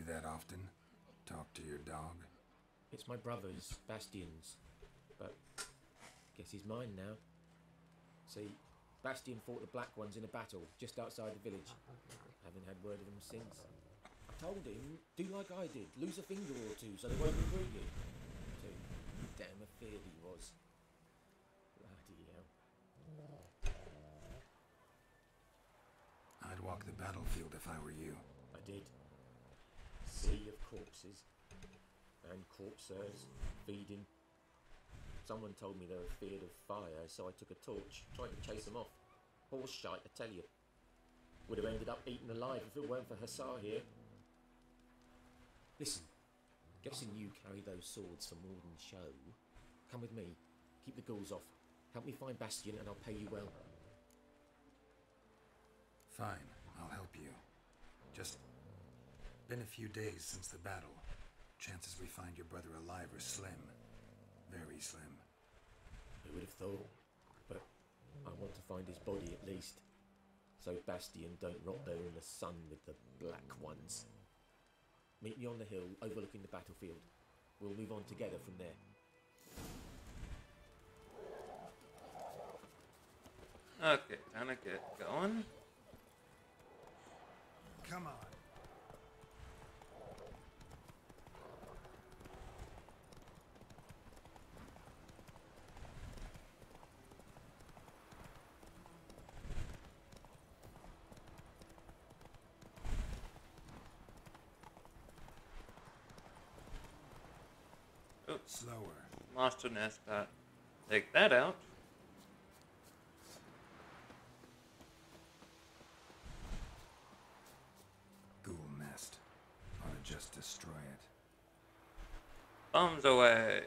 That often? Talk to your dog? It's my brother's, Bastion's, but guess he's mine now. See, Bastion fought the Black Ones in a battle just outside the village. Haven't had word of him since. I told him, do like I did, lose a finger or two so they won't recruit you. So damn afeard he was. Bloody hell. I'd walk the battlefield if I were you. I did. Sea of corpses and corpses feeding. Someone told me they were feared of fire, so I took a torch, tried to chase them off. Horse shite, I tell you. Would have ended up eaten alive if it weren't for Hussar here. Listen, guessing you carry those swords for more than show. Come with me, keep the ghouls off. Help me find Bastion and I'll pay you well. Fine, I'll help you. Just... It's been a few days since the battle. Chances we find your brother alive are slim. Very slim. Who I would have thought. But I want to find his body at least, so Bastion don't rot there in the sun with the black ones. Meet me on the hill overlooking the battlefield. We'll move on together from there. Okay, time to get going. Come on. Oops. Slower. Master nest dot. Take that out. Just destroy it. Bombs away.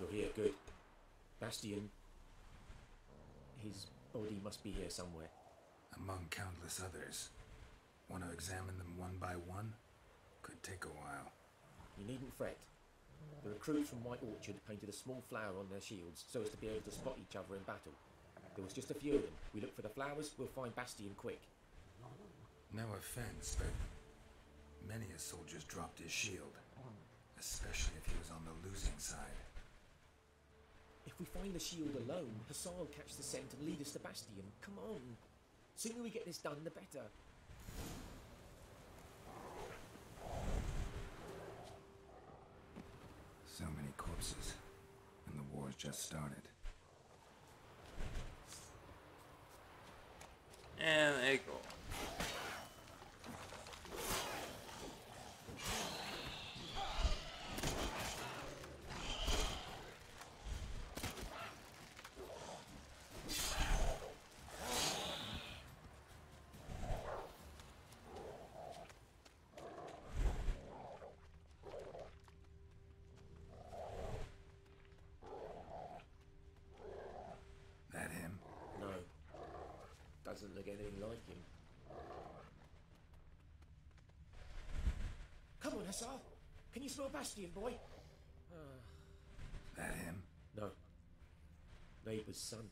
You're here, good. Bastion, his body must be here somewhere. Among countless others. Want to examine them one by one? Could take a while. You needn't fret. The recruits from White Orchard painted a small flower on their shields so as to be able to spot each other in battle. There was just a few of them. We look for the flowers, we'll find Bastion quick. No offense, but many a soldier's dropped his shield, especially if he was on the losing side. If we find the shield alone, Hussar will catch the scent and lead us to Bastion. Come on. Sooner we get this done, the better. So many corpses, and the war's just started. And there you go. Doesn't look anything like him. Come on, Hussar! Can you smell Bastion, boy? Uh, that him? No. Neighbour's son.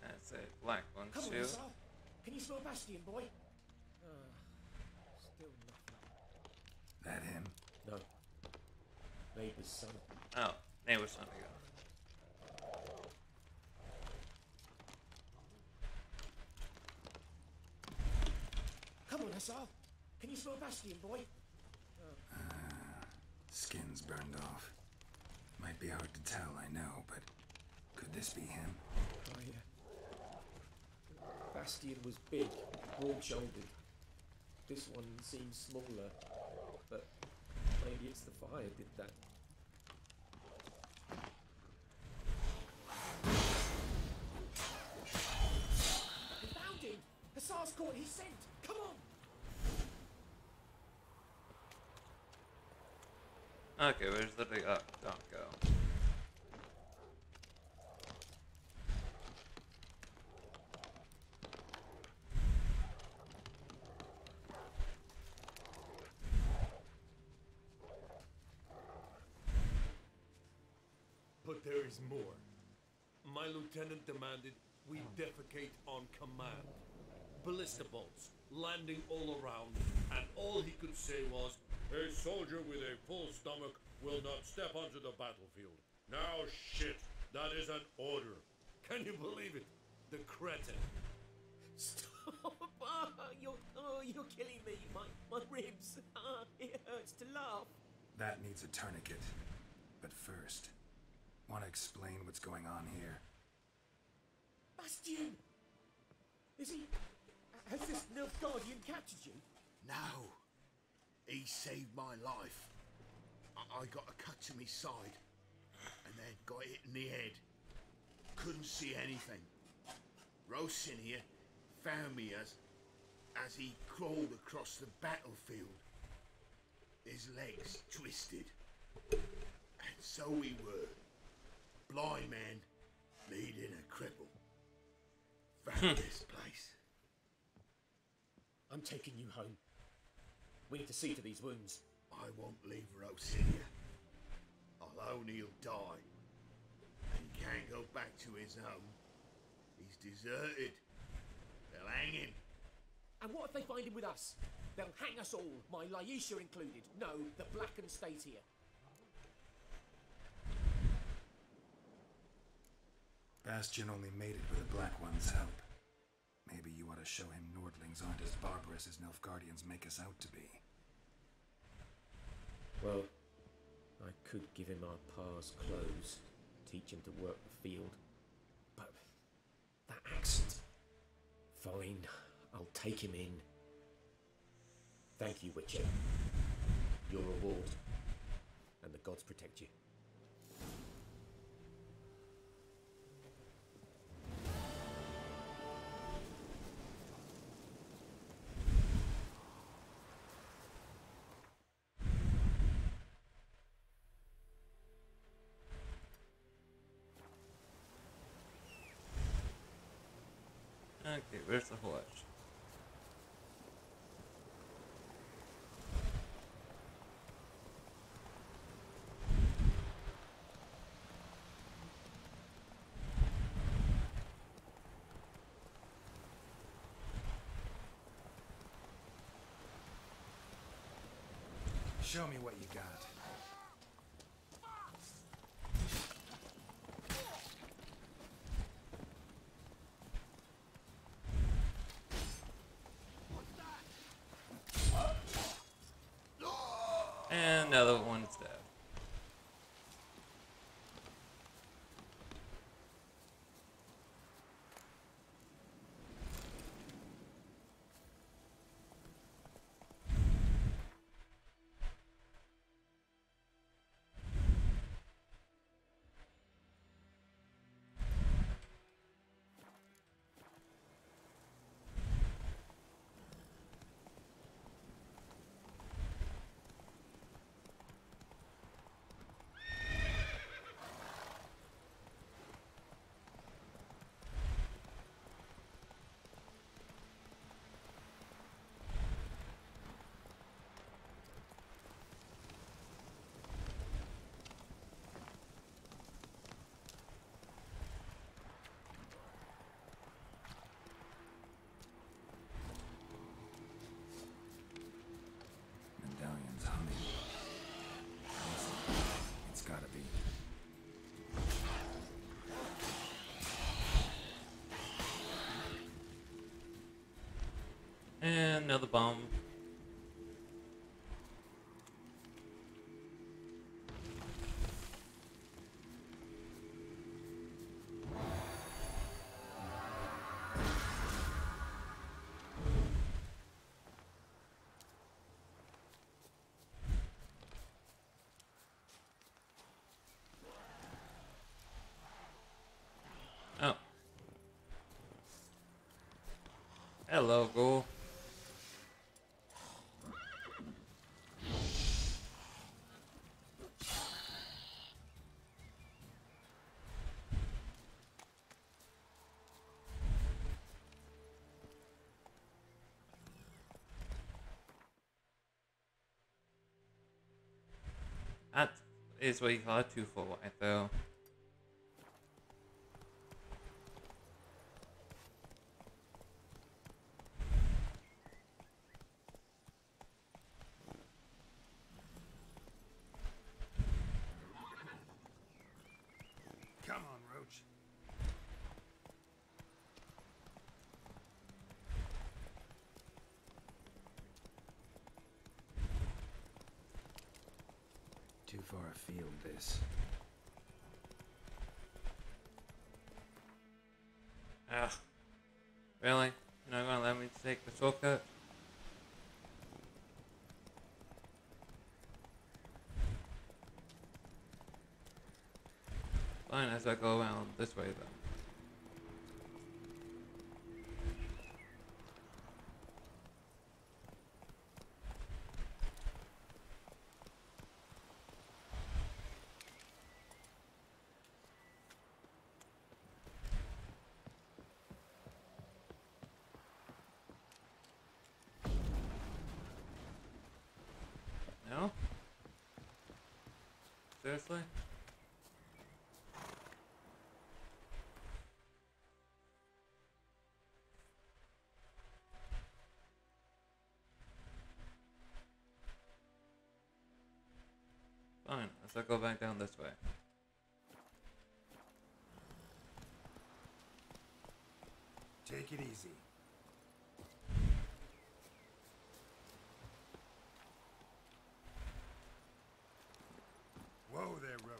That's a black one, Come too. Come on, Hussar! Can you smell Bastion, boy? Uh, still nothing. That him? No. Neighbor's son. Oh, neighbor's son. Come on, Hussar. Can you smell Bastion, boy? Oh. Uh, skin's burned off. Might be hard to tell, I know, but could this be him? Oh, yeah. Bastion was big, broad-shouldered. This one seems smaller, but... maybe it's the fire did that. We found him! Hussar's caught his scent! Come on! Okay, where's the big up? Oh, don't go. But there is more. My lieutenant demanded we defecate on command. Ballista bolts landing all around, and all he could say was, A soldier with a full stomach will not step onto the battlefield. Now shit, that is an order. Can you believe it? The cretin. Stop! Oh, you're, oh, you're killing me. My, my ribs. Oh, it hurts to laugh. That needs a tourniquet. But first, want to explain what's going on here? Bastion! Is he... Has this Nilfgaardian captured you? No. He saved my life. I, I got a cut to my side, and then got hit in the head. Couldn't see anything. Rosin here found me as, as he crawled across the battlefield. His legs twisted. And so we were. Blind man leading a cripple. Found this place. I'm taking you home. We need to see to these wounds. I won't leave Rosin. I'll own he'll die. And he can't go back to his home. He's deserted. They'll hang him. And what if they find him with us? They'll hang us all, my Laisha included. No, the Blackened stays here. Bastion only made it with the Black One's help. Maybe you ought to show him Nordlings aren't as barbarous as Nilfgaardians make us out to be. Well, I could give him our pa's clothes, teach him to work the field, but that accent... Fine, I'll take him in. Thank you, Witcher. Your reward, and the gods protect you. Okay, where's the horse? Show me what you got. And another one's dead. And another bomb. Oh. Hello, ghoul. That is what you call a two-fold right though. approach. Too far afield, this. Ugh. Really? You're not gonna let me take the shortcut? Fine, as I go around this way, though. Seriously? Fine, let's go back down this way. Take it easy. Whoa there, Roach.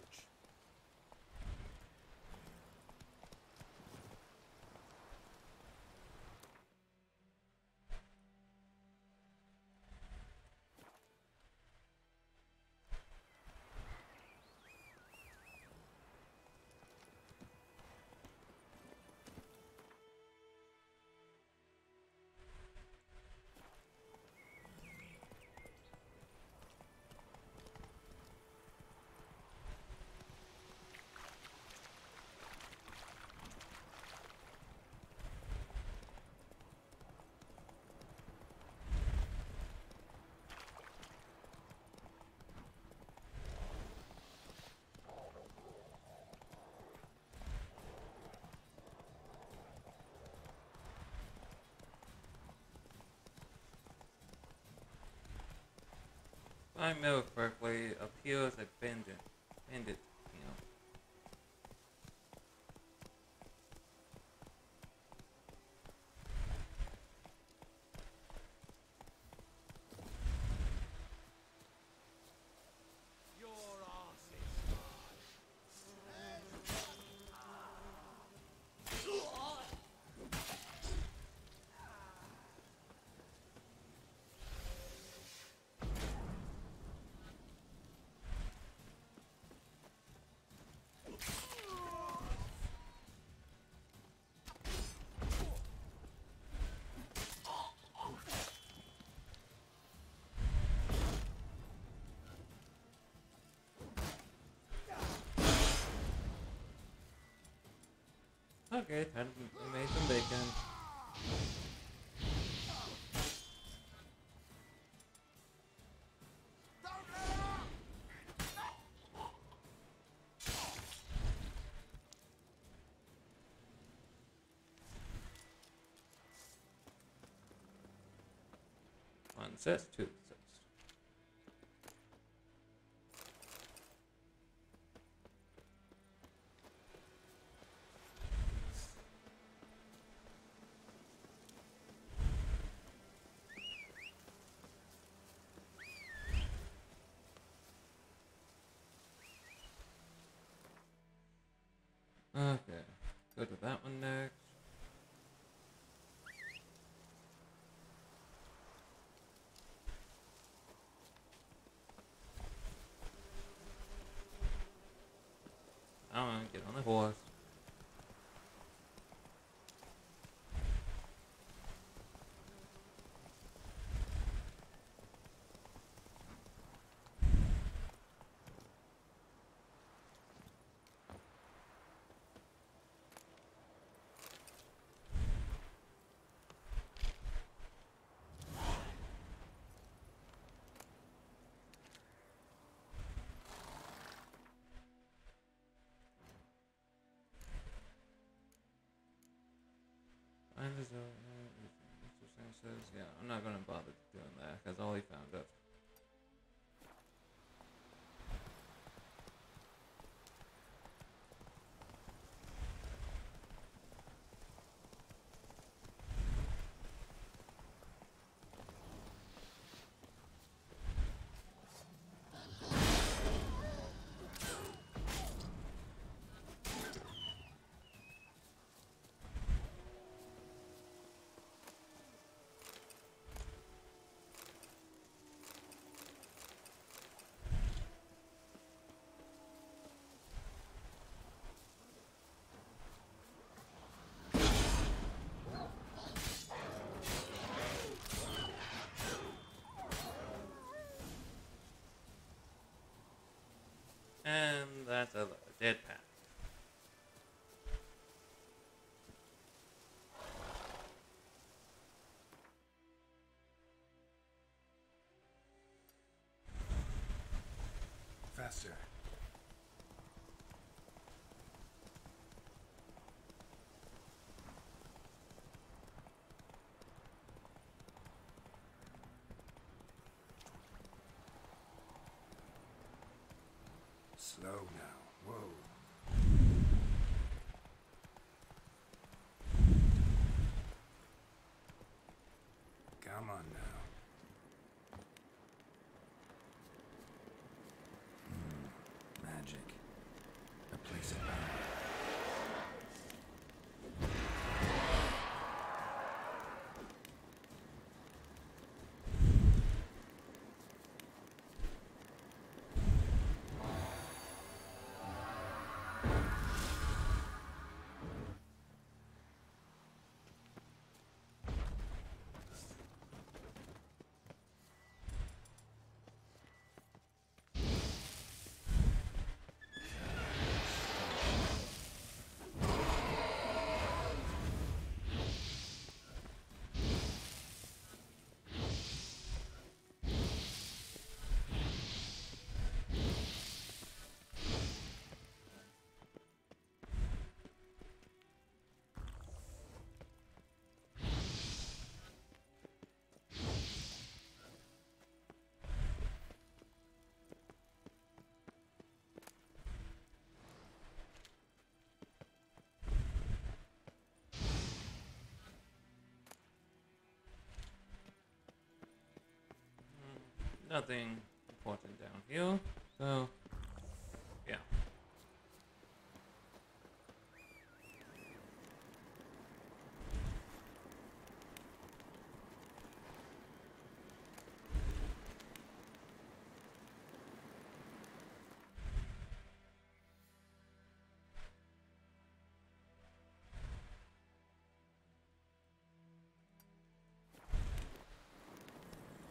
If I remember correctly, up here is a pendant, pendant, you know. Okay, I made some bacon. One says two. Okay, go to that one next. I want to get on the horse. Yeah, I'm not gonna bother doing that because all he found up. And that's a dead path. Faster. Slow now. Whoa. Come on now. Hmm. Magic. A place of power. Nothing important down here, so yeah.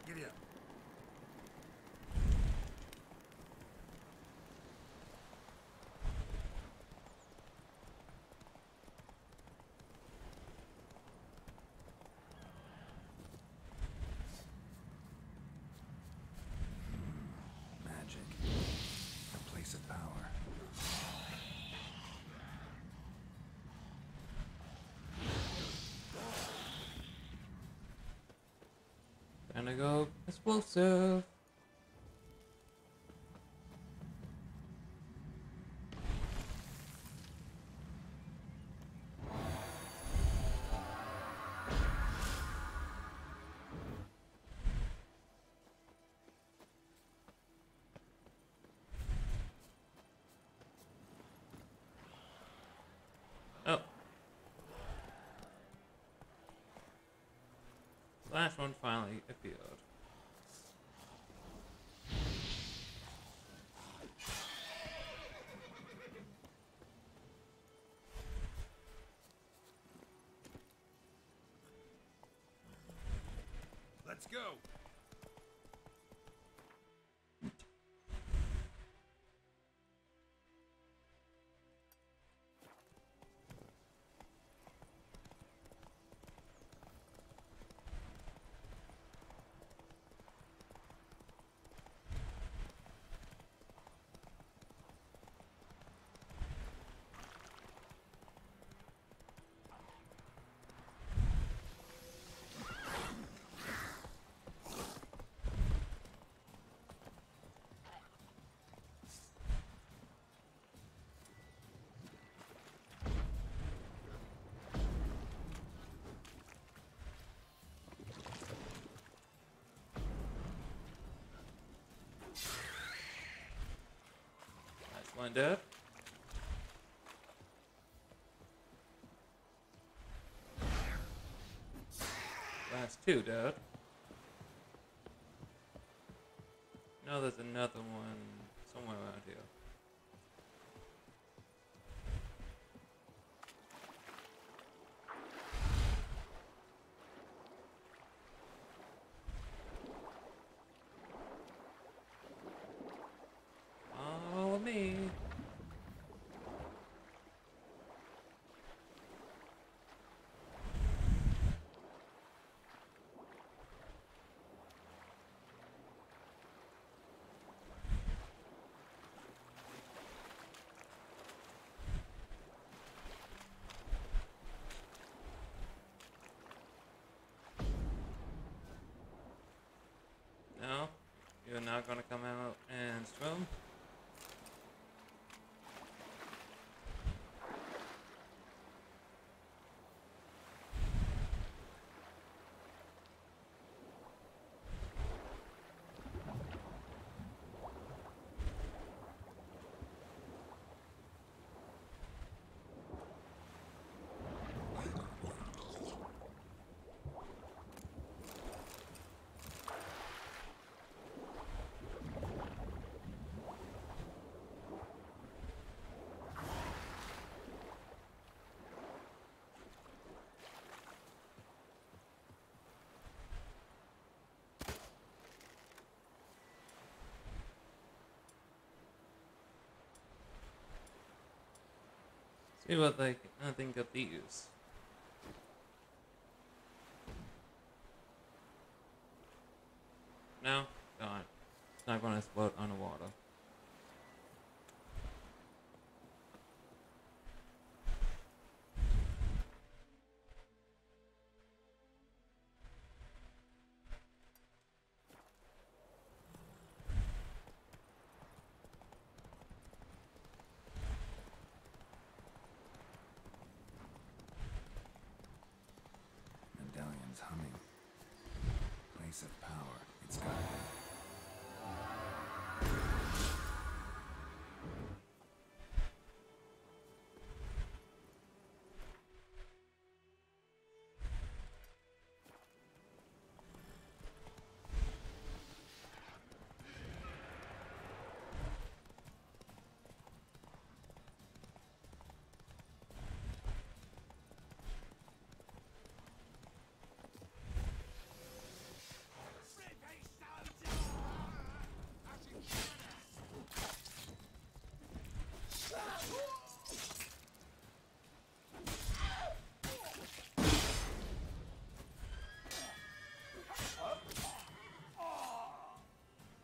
Giddy up. Of power. Time to go explosive. Last one finally appeared. Let's go. One dead. Last two dead. No, there's another one somewhere around here. Follow me. gonna come out and swim. See what like I think of these. No, don't. It's not gonna explode on the water. Humming. Place of power. It's got it.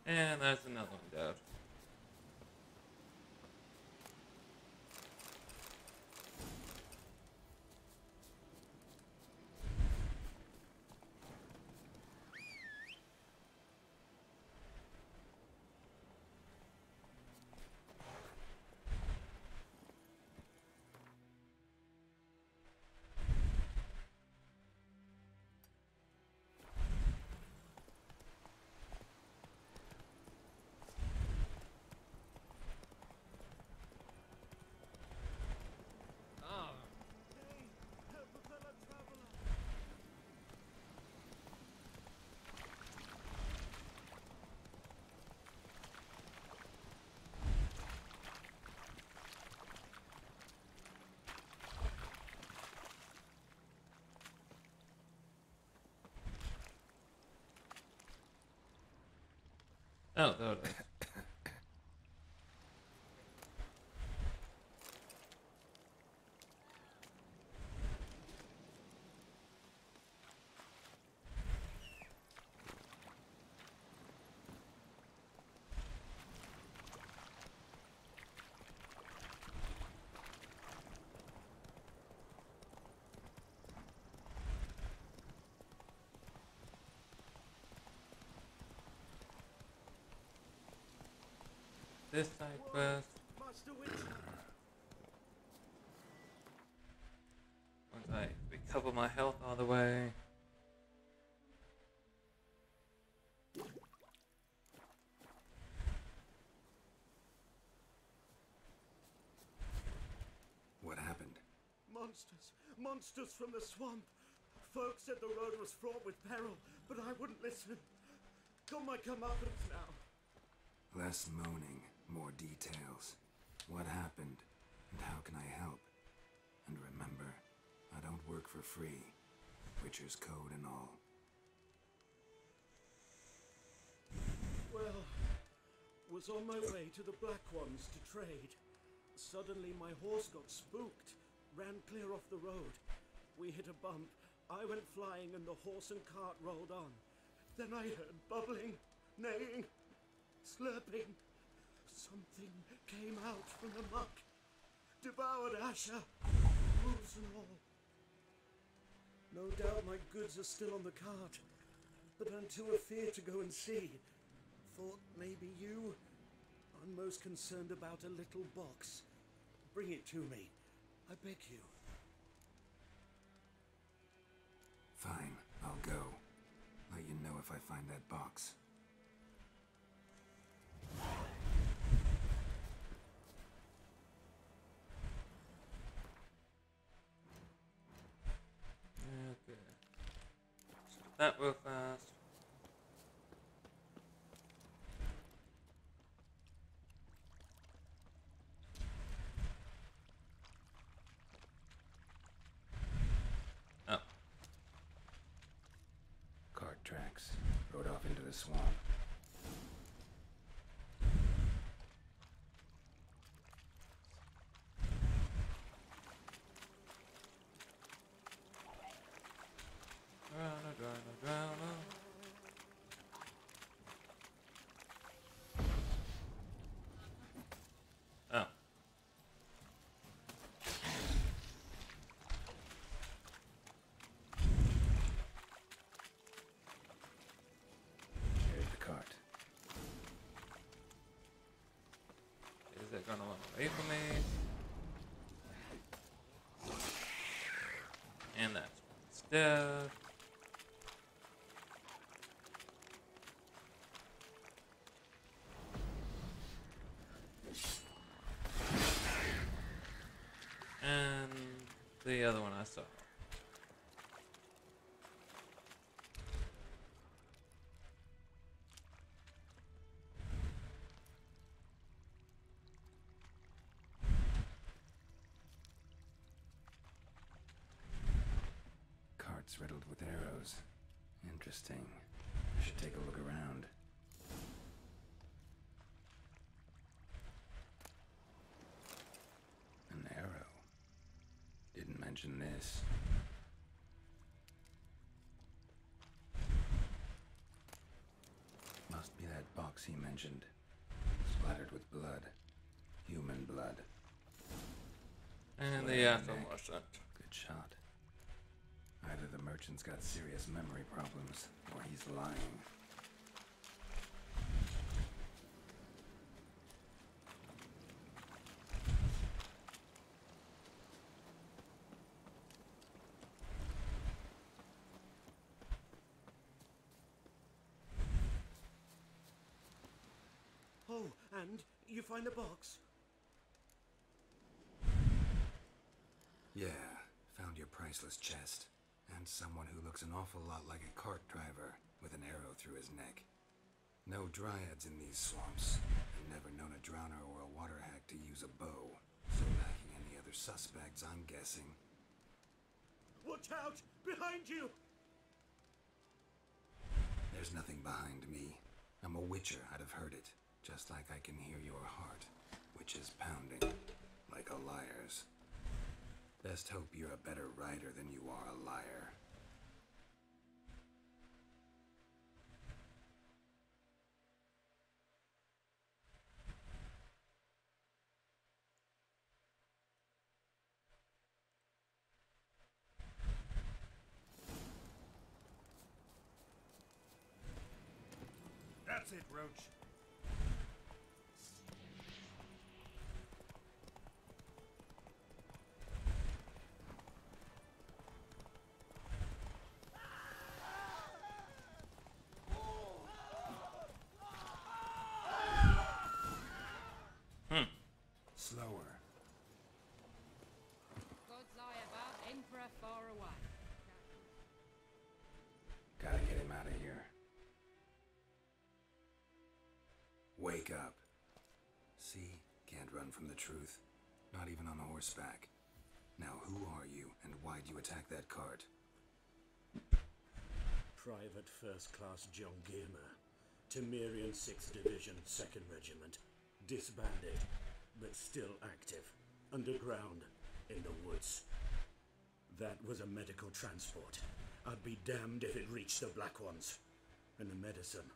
And there's another one dead. Oh, there it is. This side first. Once I recover my health all the way. What happened? Monsters. Monsters from the swamp. Folks said the road was fraught with peril, but I wouldn't listen. Got my comeuppance now. Less moaning. More details. What happened, and how can I help? And remember, I don't work for free. Witcher's code and all. Well, was on my way to the Black Ones to trade. Suddenly my horse got spooked, ran clear off the road. We hit a bump, I went flying and the horse and cart rolled on. Then I heard bubbling, neighing, slurping. Something came out from the muck, devoured Asher, wolves and all. No doubt my goods are still on the cart, but I'm too afeard to go and see. thought maybe you. I'm most concerned about a little box. Bring it to me. I beg you. Fine, I'll go. Let you know if I find that box. Okay. Shut that real fast. Swamp. Drowner, drowner, drowner. Oh. Away from me. And that's dead. And the other one I saw. Riddled with arrows. Interesting. I should take a look around. An arrow. Didn't mention this. Must be that box he mentioned. Splattered with blood. Human blood. And they have to wash that. Good shot. Either the merchant's got serious memory problems, or he's lying. Oh, and you find the box? Yeah, found your priceless chest. And someone who looks an awful lot like a cart driver with an arrow through his neck. No dryads in these swamps. I've never known a drowner or a water hack to use a bow. So lacking any other suspects, I'm guessing. Watch out! Behind you! There's nothing behind me. I'm a witcher, I'd have heard it. Just like I can hear your heart, which is pounding like a liar's. Best hope you're a better writer than you are a liar. That's it, Roach. Slower. Gods lie above, Emperor far away. Gotta get him out of here. Wake up. See, can't run from the truth. Not even on horseback. Now who are you, and why'd you attack that cart? Private First Class John Gilmer. Temerian sixth Division, second Regiment. Disbanded. But still active, underground, in the woods. That was a medical transport. I'd be damned if it reached the Black Ones. And the medicine,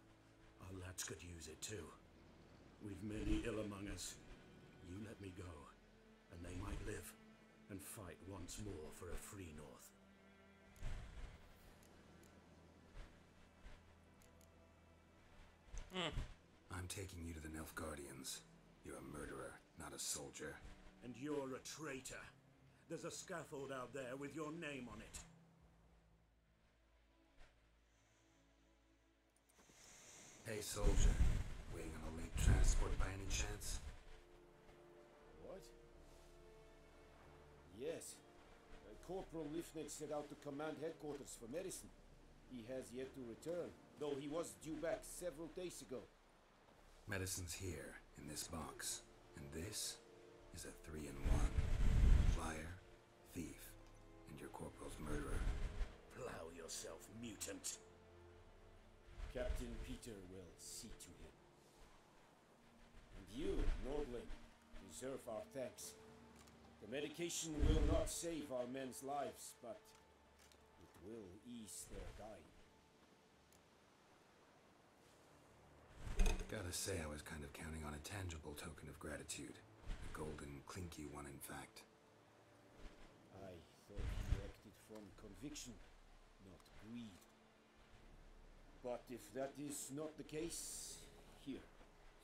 our lads could use it too. We've many ill among us. You let me go, and they might live, and fight once more for a free North. Hmm. I'm taking you to the Nilfgaardians. You're a murderer, not a soldier. And you're a traitor. There's a scaffold out there with your name on it. Hey, soldier. Waiting on a late transport by any chance? What? Yes. Uh, Corporal Lifnitz set out to command headquarters for medicine. He has yet to return, though he was due back several days ago. Medicine's here, in this box. And this is a three-in-one. Liar, thief, and your corporal's murderer. Plow yourself, mutant. Captain Peter will see to him. And you, Nordling, deserve our thanks. The medication will not save our men's lives, but it will ease their dying. Gotta say, I was kind of counting on a tangible token of gratitude. A golden, clinky one, in fact. I thought you acted from conviction, not greed. But if that is not the case, here.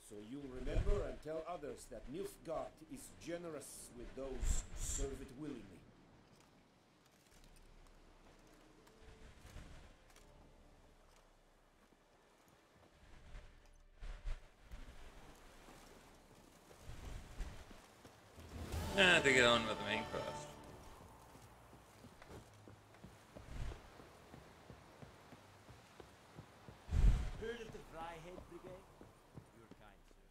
So you remember and tell others that Nilfgaard is generous with those who serve it willingly. I have to get on with the main quest. Heard of the Dryhead Brigade? Your kind, sir.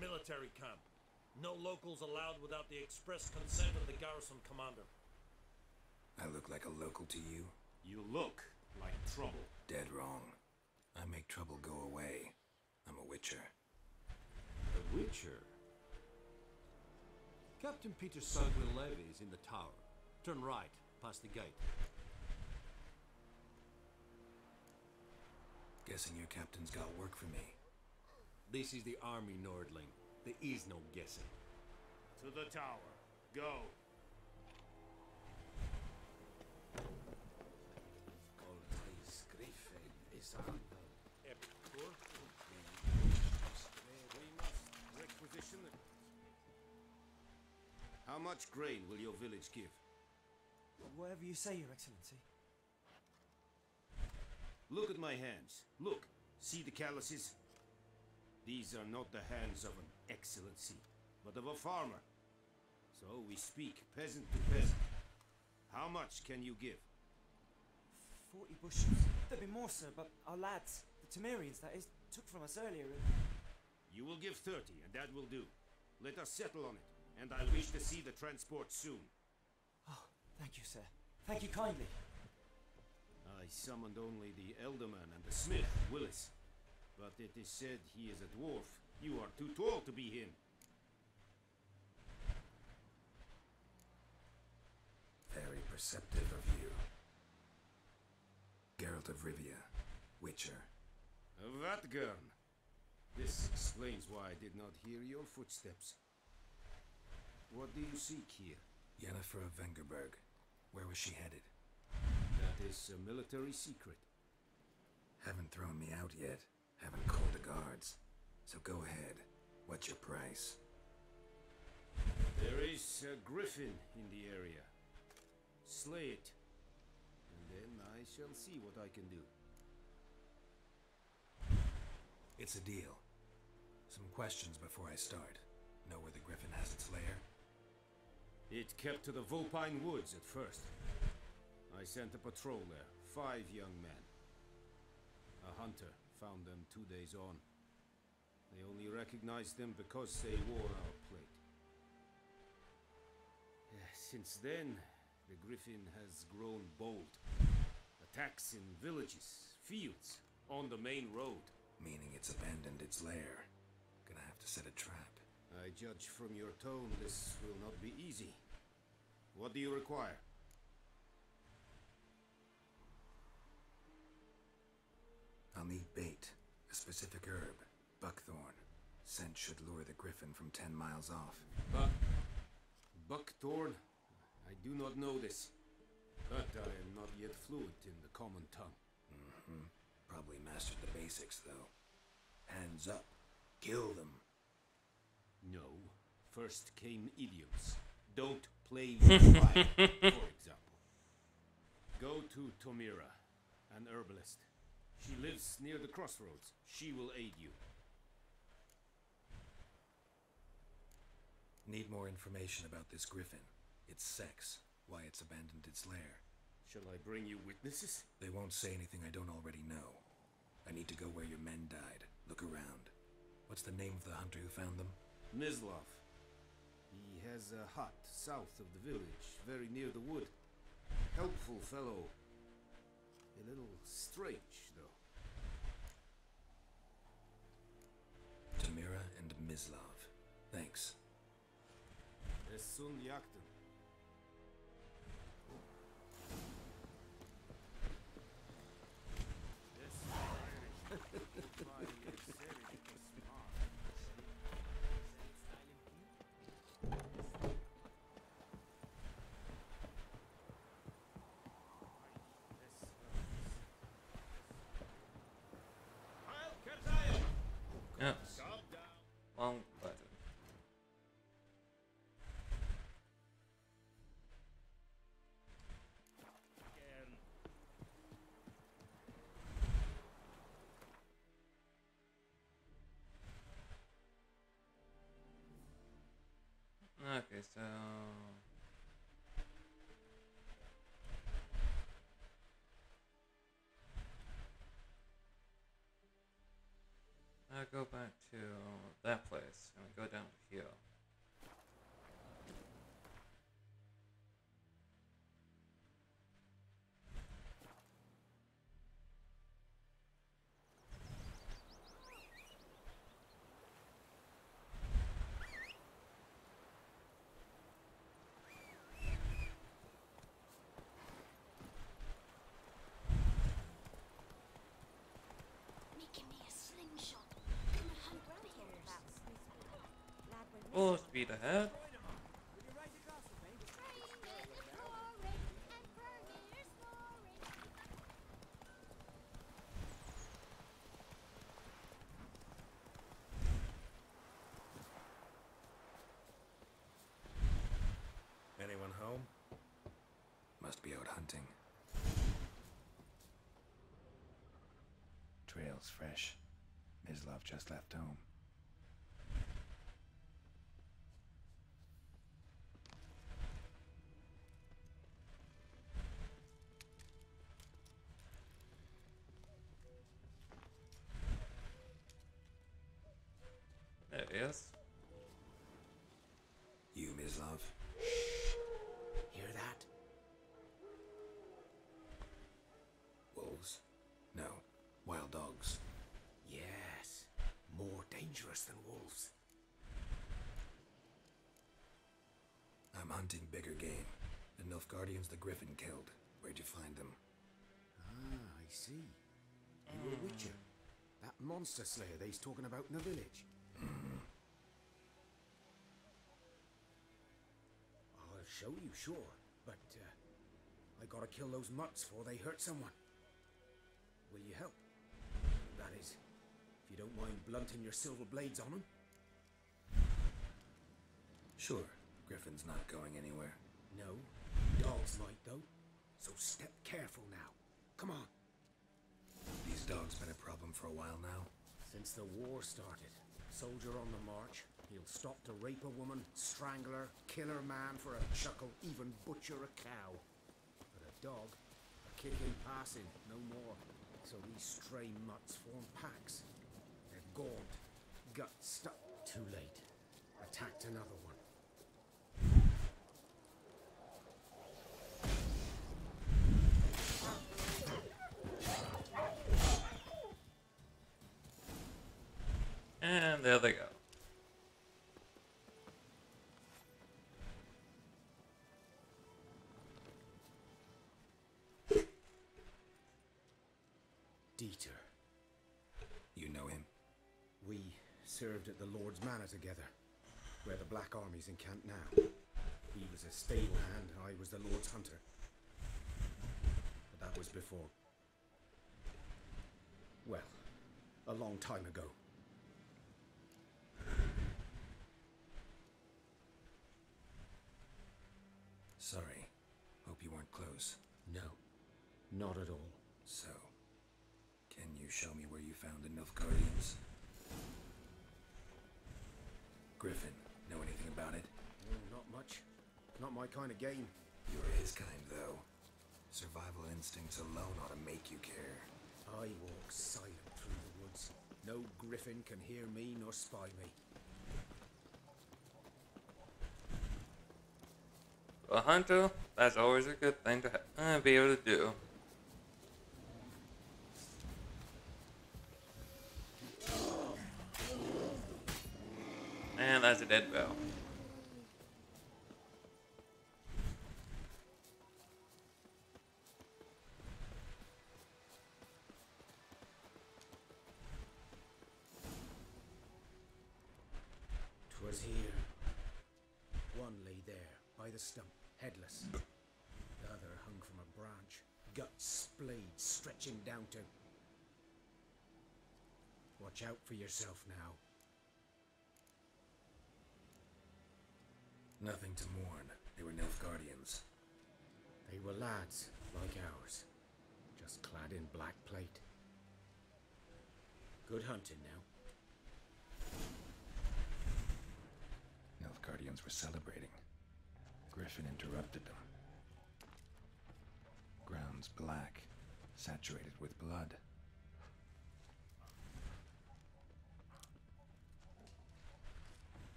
Military camp. No locals allowed without the express consent of the garrison commander. I look like a local to you? You look like trouble. Dead wrong. I make trouble go away. I'm a witcher. A witcher? Captain Peter Willoughby is in the tower. Turn right, past the gate. Guessing your captain's got work for me. This is the army, Nordling. There is no guessing. To the tower. Go. How much grain will your village give? Whatever you say, Your Excellency. Look at my hands. Look. See the calluses? These are not the hands of an excellency, but of a farmer. So we speak peasant to peasant. How much can you give? Forty bushels. There'll be more, sir, but our lads, the Temerians, that is, took from us earlier. You will give thirty, and that will do. Let us settle on it, and I wish to see the transport soon. Oh, thank you, sir. Thank you kindly. I summoned only the Elderman and the smith, Willis. But it is said he is a dwarf. You are too tall to be him. Very perceptive of you. Geralt of Rivia, Witcher. Vatgern! This explains why I did not hear your footsteps. What do you seek here? Yennefer of Vengerberg. Where was she headed? That is a military secret. Haven't thrown me out yet. Haven't called the guards. So go ahead. What's your price? There is a griffin in the area. Slay it. And then I shall see what I can do. It's a deal. Some questions before I start. Know where the griffin has its lair? It kept to the Vulpine Woods at first. I sent a patrol there, five young men. A hunter found them two days on. They only recognized them because they wore our plate. Since then, the griffin has grown bold. Attacks in villages, fields, on the main road. Meaning it's abandoned its lair. Gonna have to set a trap. I judge from your tone this will not be easy. What do you require? I'll need bait, a specific herb, buckthorn. Scent should lure the griffin from ten miles off. Buck... buckthorn? I do not know this, but I am not yet fluent in the common tongue. Mm-hmm. Probably mastered the basics, though. Hands up, Kill them. No. First came Ilios. Don't play with fire, for example. Go to Tomira, an herbalist. She lives near the crossroads. She will aid you. Need more information about this griffin. Its sex. Why it's abandoned its lair. Shall I bring you witnesses? They won't say anything I don't already know. I need to go where your men died. Look around. What's the name of the hunter who found them? Mislav. He has a hut south of the village, very near the wood. Helpful fellow. A little strange, though. Tamira and Mislav. Thanks. Esun Yaktan. Okay, so I go back to that place and we go down here. Full speed ahead. Anyone home? Must be out hunting. Trail's fresh. Mislav just left home. Yes. You, Mislav. Hear that? Wolves? No. Wild dogs. Yes. More dangerous than wolves. I'm hunting bigger game. The Nilfgaardians the Griffin killed. Where'd you find them? Ah, I see. You were a witcher. That monster slayer that he's talking about in the village. Show you, sure, but uh, I gotta kill those mutts before they hurt someone. Will you help? That is, if you don't mind blunting your silver blades on them. Sure, Griffin's not going anywhere. No, dogs might though, so step careful now. Come on. These dogs been a problem for a while now. Since the war started, soldier on the march. He'll stop to rape a woman, strangle her, kill her man for a chuckle, even butcher a cow. But a dog, a kick in passing, no more. So these stray mutts form packs. They're gaunt, gut stuck. Too late. Attacked another one. And there they go. Served at the Lord's Manor together, where the Black Army's encamped now. He was a stable hand, and I was the Lord's hunter. But that was before. Well, a long time ago. Sorry. Hope you weren't close. No. Not at all. So, can you show me where you found the Nilfgaardians? Griffin, know anything about it? Mm, not much. Not my kind of game. You're his kind, though. Survival instincts alone ought to make you care. I walk silent through the woods. No griffin can hear me nor spy me. A hunter, that's always a good thing to uh, be able to do. And that's a dead bell. Twas here. One lay there, by the stump, headless. The other hung from a branch, guts splayed, stretching down to... Watch out for yourself now. Nothing to mourn. They were Nilfgaardians. They were lads, like ours. Just clad in black plate. Good hunting now. Nilfgaardians were celebrating. Griffin interrupted them. Ground's black, saturated with blood.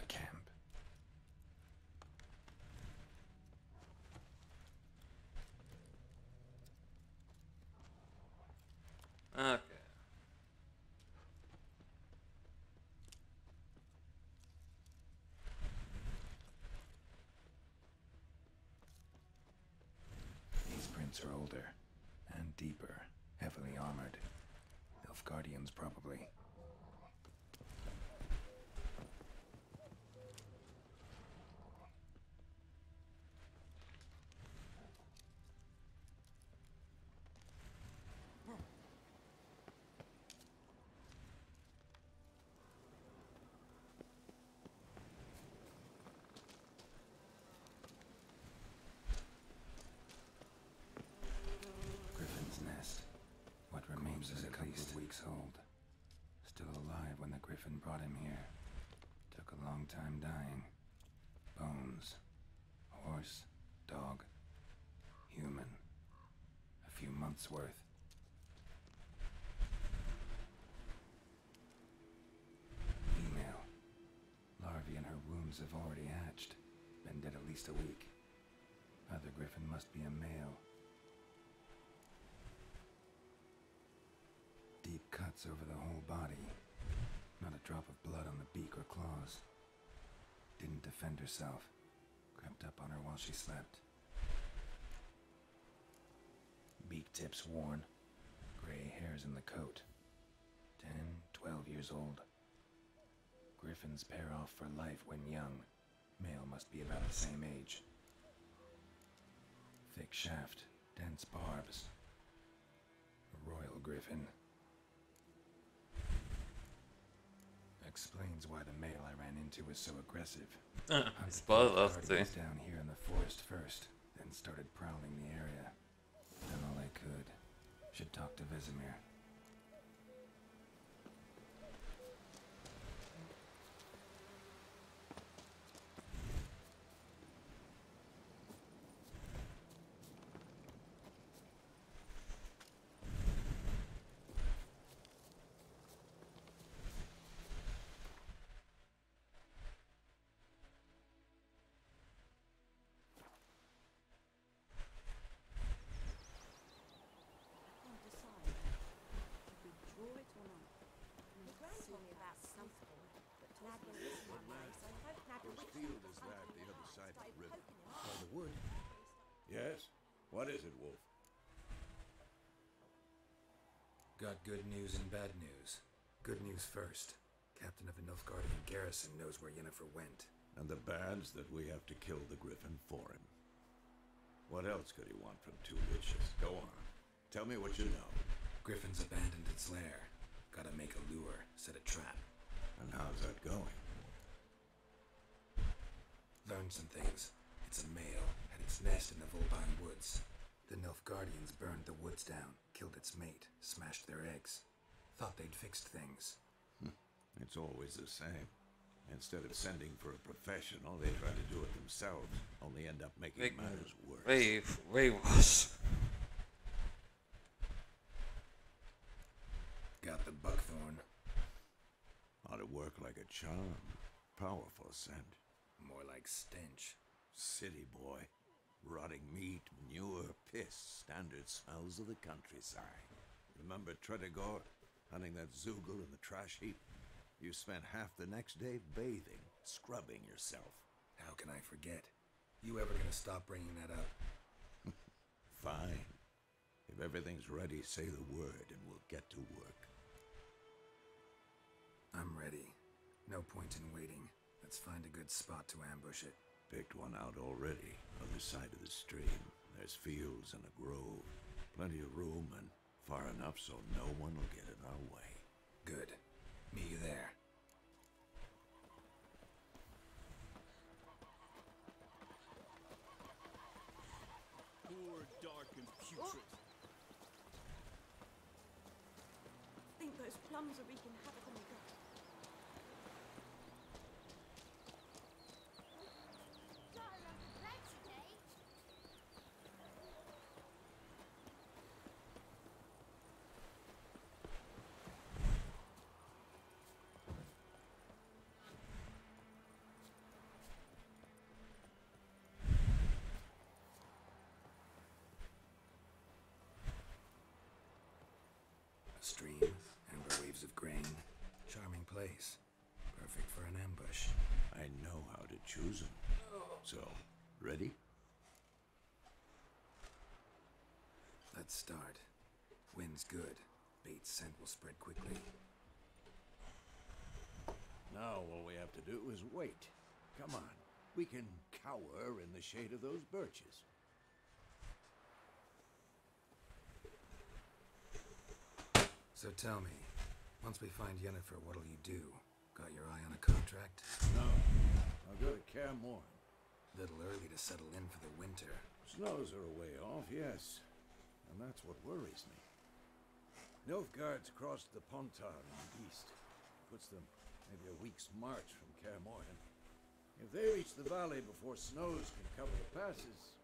Okay. These prints are older and deeper, heavily armored. Nilfgaardians, probably. Old. Still alive when the griffin brought him here. Took a long time dying. Bones. Horse. Dog. Human. A few months worth. Female. Larvae in her wombs have already hatched. Been dead at least a week. Other griffin must be a male. Deep cuts over the whole body. Not a drop of blood on the beak or claws. Didn't defend herself. Crept up on her while she slept. Beak tips worn. Gray hairs in the coat. Ten, twelve years old. Griffins pair off for life when young. Male must be about the same age. Thick shaft, dense barbs. A royal griffin. Explains why the male I ran into was so aggressive. Uh, I started down here in the forest first, then started prowling the area. Done all I could. Should talk to Vesemir. Yes? What is it, Wolf? Got good news and bad news. Good news first. Captain of the Nilfgaardian garrison knows where Yennefer went. And the bad's that we have to kill the griffin for him. What else could he want from two witches? Go on. Tell me what you know. Griffin's abandoned its lair. Gotta make a lure, set a trap. And how's that going? Learn worms and things. It's a male, had its nest in the Volbine woods. The Nilfgaardians burned the woods down, killed its mate, smashed their eggs. Thought they'd fixed things. It's always the same. Instead of sending for a professional, they try to do it themselves, only end up making Make matters worse. Way, way worse. Got the buckthorn. Ought to work like a charm. Powerful scent. More like stench. City boy. Rotting meat, manure, piss, standard smells of the countryside. Remember Tredigor? Hunting that Zoogle in the trash heap? You spent half the next day bathing, scrubbing yourself. How can I forget? You ever gonna stop bringing that up? Fine. If everything's ready, say the word and we'll get to work. I'm ready. No point in waiting. Let's find a good spot to ambush it. Picked one out already. Other side of the stream. There's fields and a grove. Plenty of room and far enough so no one will get in our way. Good. Meet you there. Poor, dark, and putrid. Oh. I think those plums are wreaking havoc on the gut. Stream, amber waves of grain. Charming place. Perfect for an ambush. I know how to choose them. So, ready? Let's start. Wind's good. Bait's scent will spread quickly. Now all we have to do is wait. Come on. We can cower in the shade of those birches. So tell me, once we find Yennefer, what'll you do? Got your eye on a contract? No. I'll go to Kaer Morhen. Little early to settle in for the winter. Snows are a way off, yes. And that's what worries me. Nilfgaard's crossed the Pontar in the east. Puts them maybe a week's march from Kaer Morhen. If they reach the valley before snows can cover the passes...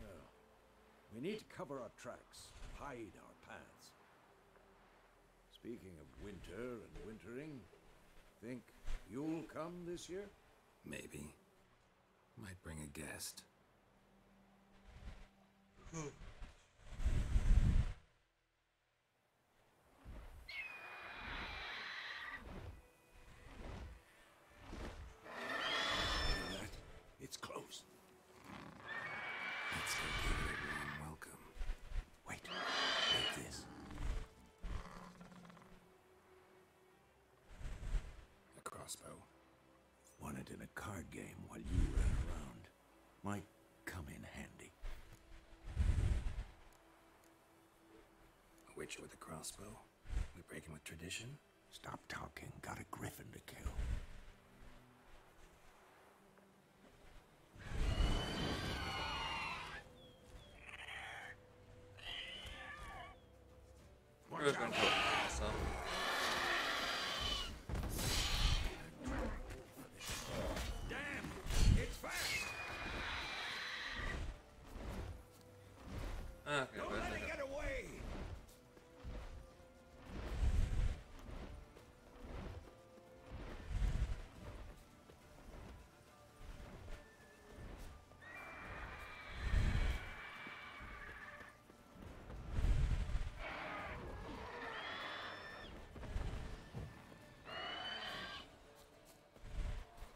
well, we need to cover our tracks, hide our paths. Speaking of winter and wintering, think you'll come this year? Maybe. Might bring a guest. Huh. It's close. Let's go give it a warm welcome. Wait, take this. Crossbow. Won it in a card game while you ran around. Might come in handy. A witcher with a crossbow? We breaking with tradition? Stop talking. Got a griffin to kill. Watch out! Some. Okay, don't let it get away!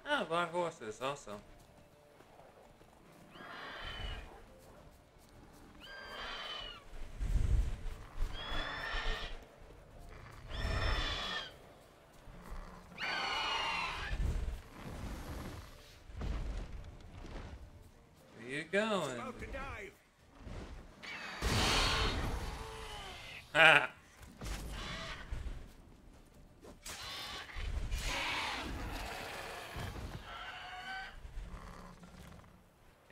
Ah, by horses, awesome. Going. It's about to dive. Ha!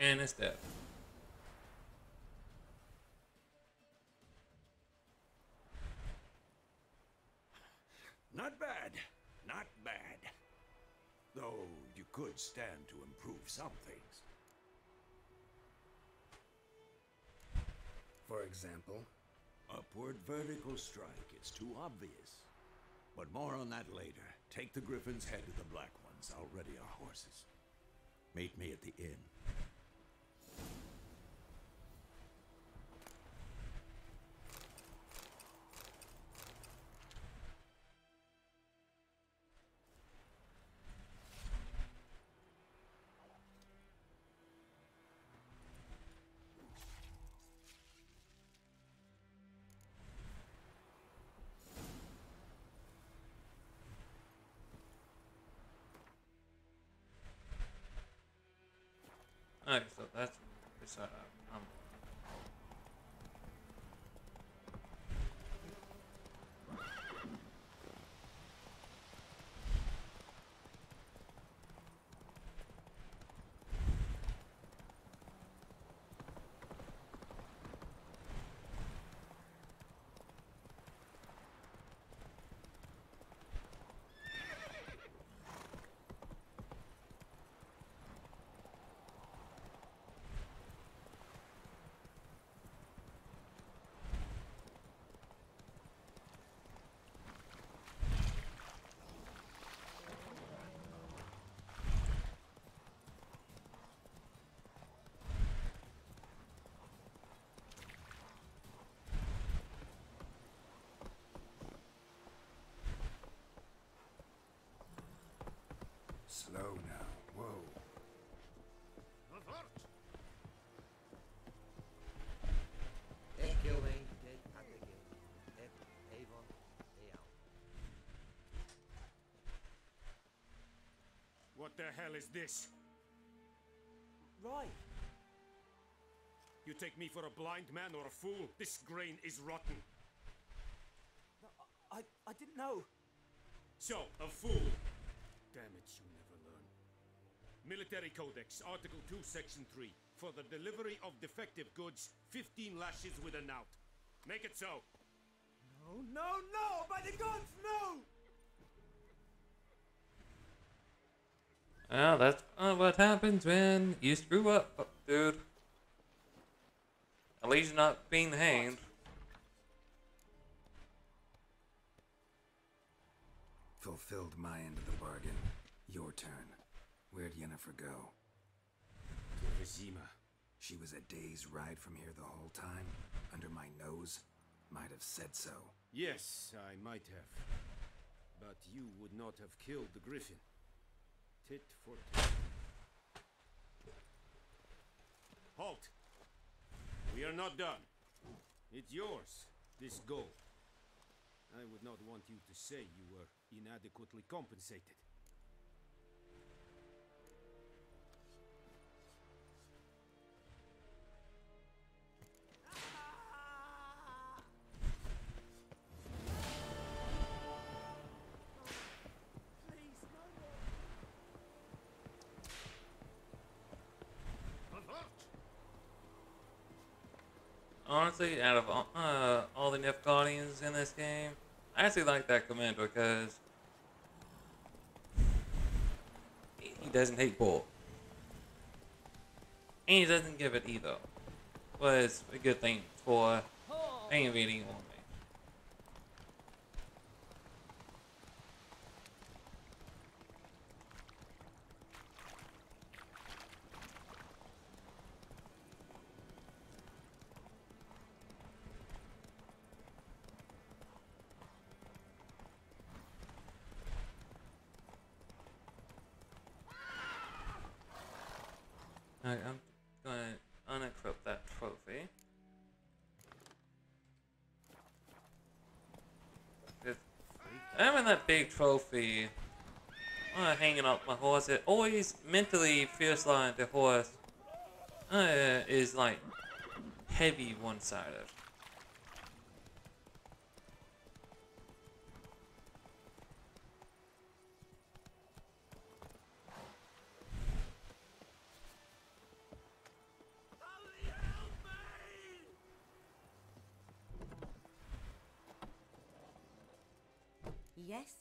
and his death. Not bad, not bad. Though you could stand to improve some things. For example? Upward vertical strike, it's too obvious. But more on that later. Take the griffin's head to the black ones. I'll ready our horses. Meet me at the inn. Okay, so that's the setup. Um, Slow now, whoa. What the hell is this? Right. You take me for a blind man or a fool? This grain is rotten. No, I, I didn't know. So, a fool. Damn it, you never learn. Military Codex, Article two, Section three. For the delivery of defective goods, fifteen lashes with a knout. Make it so. No, no, no! By the gods, no! Ah, that's uh, what happens when you screw up, oh, dude. At least you're not being hanged. Fulfilled my end of the bargain. Your turn. Where'd Yennefer go? To Vizima. She was a day's ride from here the whole time? Under my nose? Might have said so. Yes, I might have. But you would not have killed the griffin. Tit for tit. Halt! We are not done. It's yours, this gold. I would not want you to say you were inadequately compensated. Honestly, out of all, uh, all the Nilfgaardians in this game, I actually like that commander because he doesn't hate bull. And he doesn't give it either. Was a good thing for invading one. I'm gonna unequip that trophy. I'm in that big trophy. Uh, hanging up my horse. It always mentally feels like the horse uh, is like heavy one-sided. yes?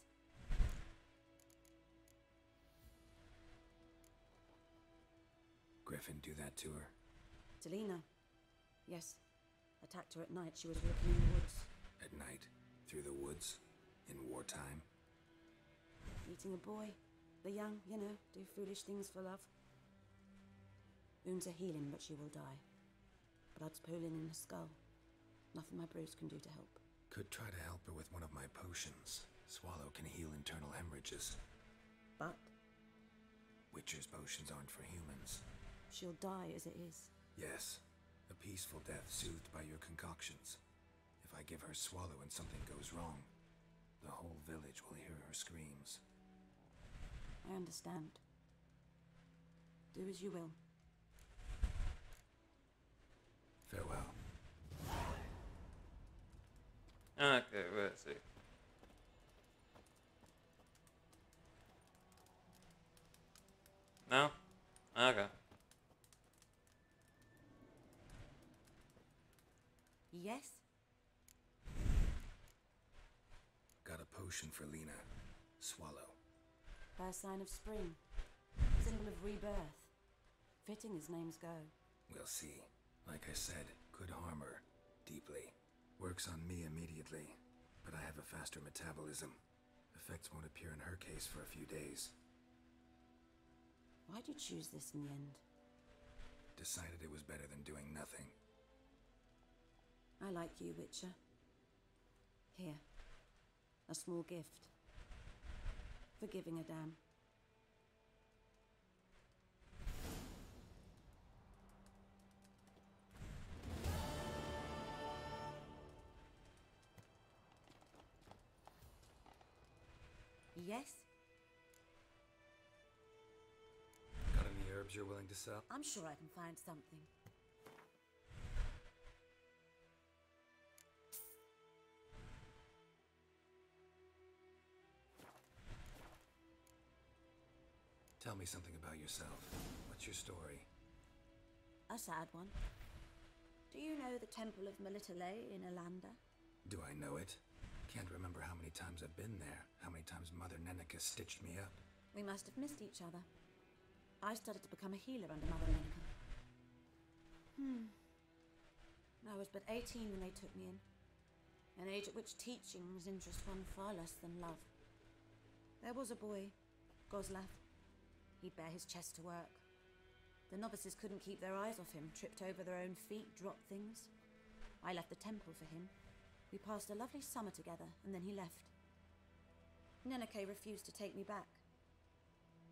Griffin do that to her? To Lena? Yes. Attacked her at night. She was walking in the woods. At night? Through the woods? In wartime? Eating a boy. The young, you know, do foolish things for love. Wounds are healing, but she will die. Blood's pooling in her skull. Nothing my brews can do to help. Could try to help her with one of my potions. Swallow can heal internal hemorrhages. But? Witcher's potions aren't for humans. She'll die as it is. Yes. A peaceful death soothed by your concoctions. If I give her Swallow and something goes wrong, the whole village will hear her screams. I understand. Do as you will. Farewell. Okay, let's see. No? Okay. Yes? Got a potion for Lena. Swallow. First sign of spring. Symbol of rebirth. Fitting as names go. We'll see. Like I said, could harm her. Deeply. Works on me immediately. But I have a faster metabolism. Effects won't appear in her case for a few days. Why'd you choose this in the end? Decided it was better than doing nothing. I like you, Witcher. Here. A small gift. For giving a damn. Yes? Got any herbs you're willing to sell? I'm sure I can find something. Tell me something about yourself. What's your story? A sad one. Do you know the Temple of Melitale in Alanda? Do I know it? Can't remember how many times I've been there, how many times Mother Nenneke stitched me up. We must have missed each other. I started to become a healer under Mother Nenneke. Hmm. I was but eighteen when they took me in. An age at which teaching was interest one far less than love. There was a boy, Goslav. He'd bare his chest to work. The novices couldn't keep their eyes off him, tripped over their own feet, dropped things. I left the temple for him. We passed a lovely summer together, and then he left. Nenneke refused to take me back.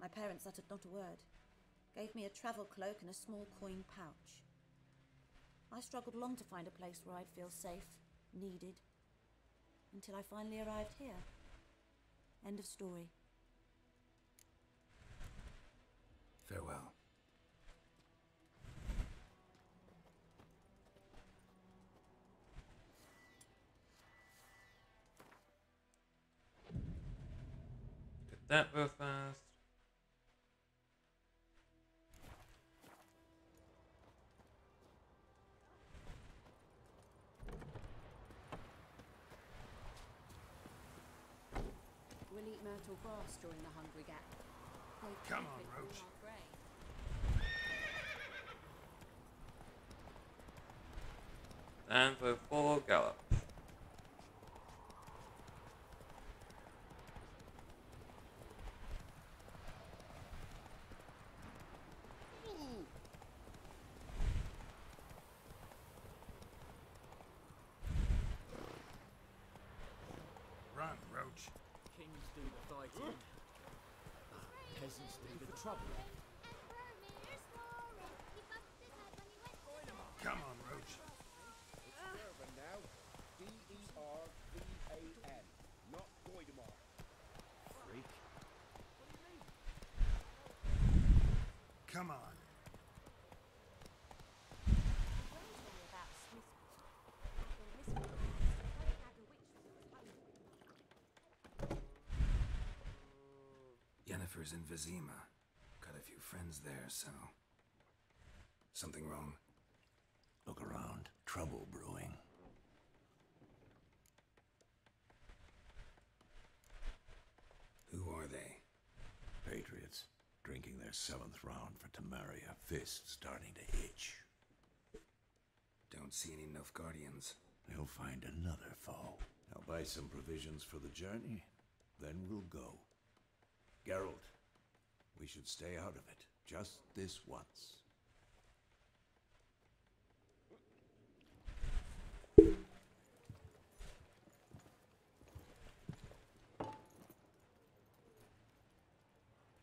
My parents uttered not a word, gave me a travel cloak and a small coin pouch. I struggled long to find a place where I'd feel safe, needed, until I finally arrived here. End of story. Farewell. Did that real fast. We'll eat myrtle grass during the hungry gap. Come on, Roach. And for full gallop. Run, Roach. Kings do the fighting. Peasants do the trouble. Come on, Roach. It's Gervin now. D E R V A N, not Voidemar. Freak. Come on. Yennefer's in Vizima. Got a few friends there, so... Something wrong? Look around. Trouble brewing. Who are they? Patriots, drinking their seventh round for Temeria, fists starting to itch. Don't see any Nilfgaardians. They'll find another foe. I'll buy some provisions for the journey, then we'll go. Geralt, we should stay out of it, just this once.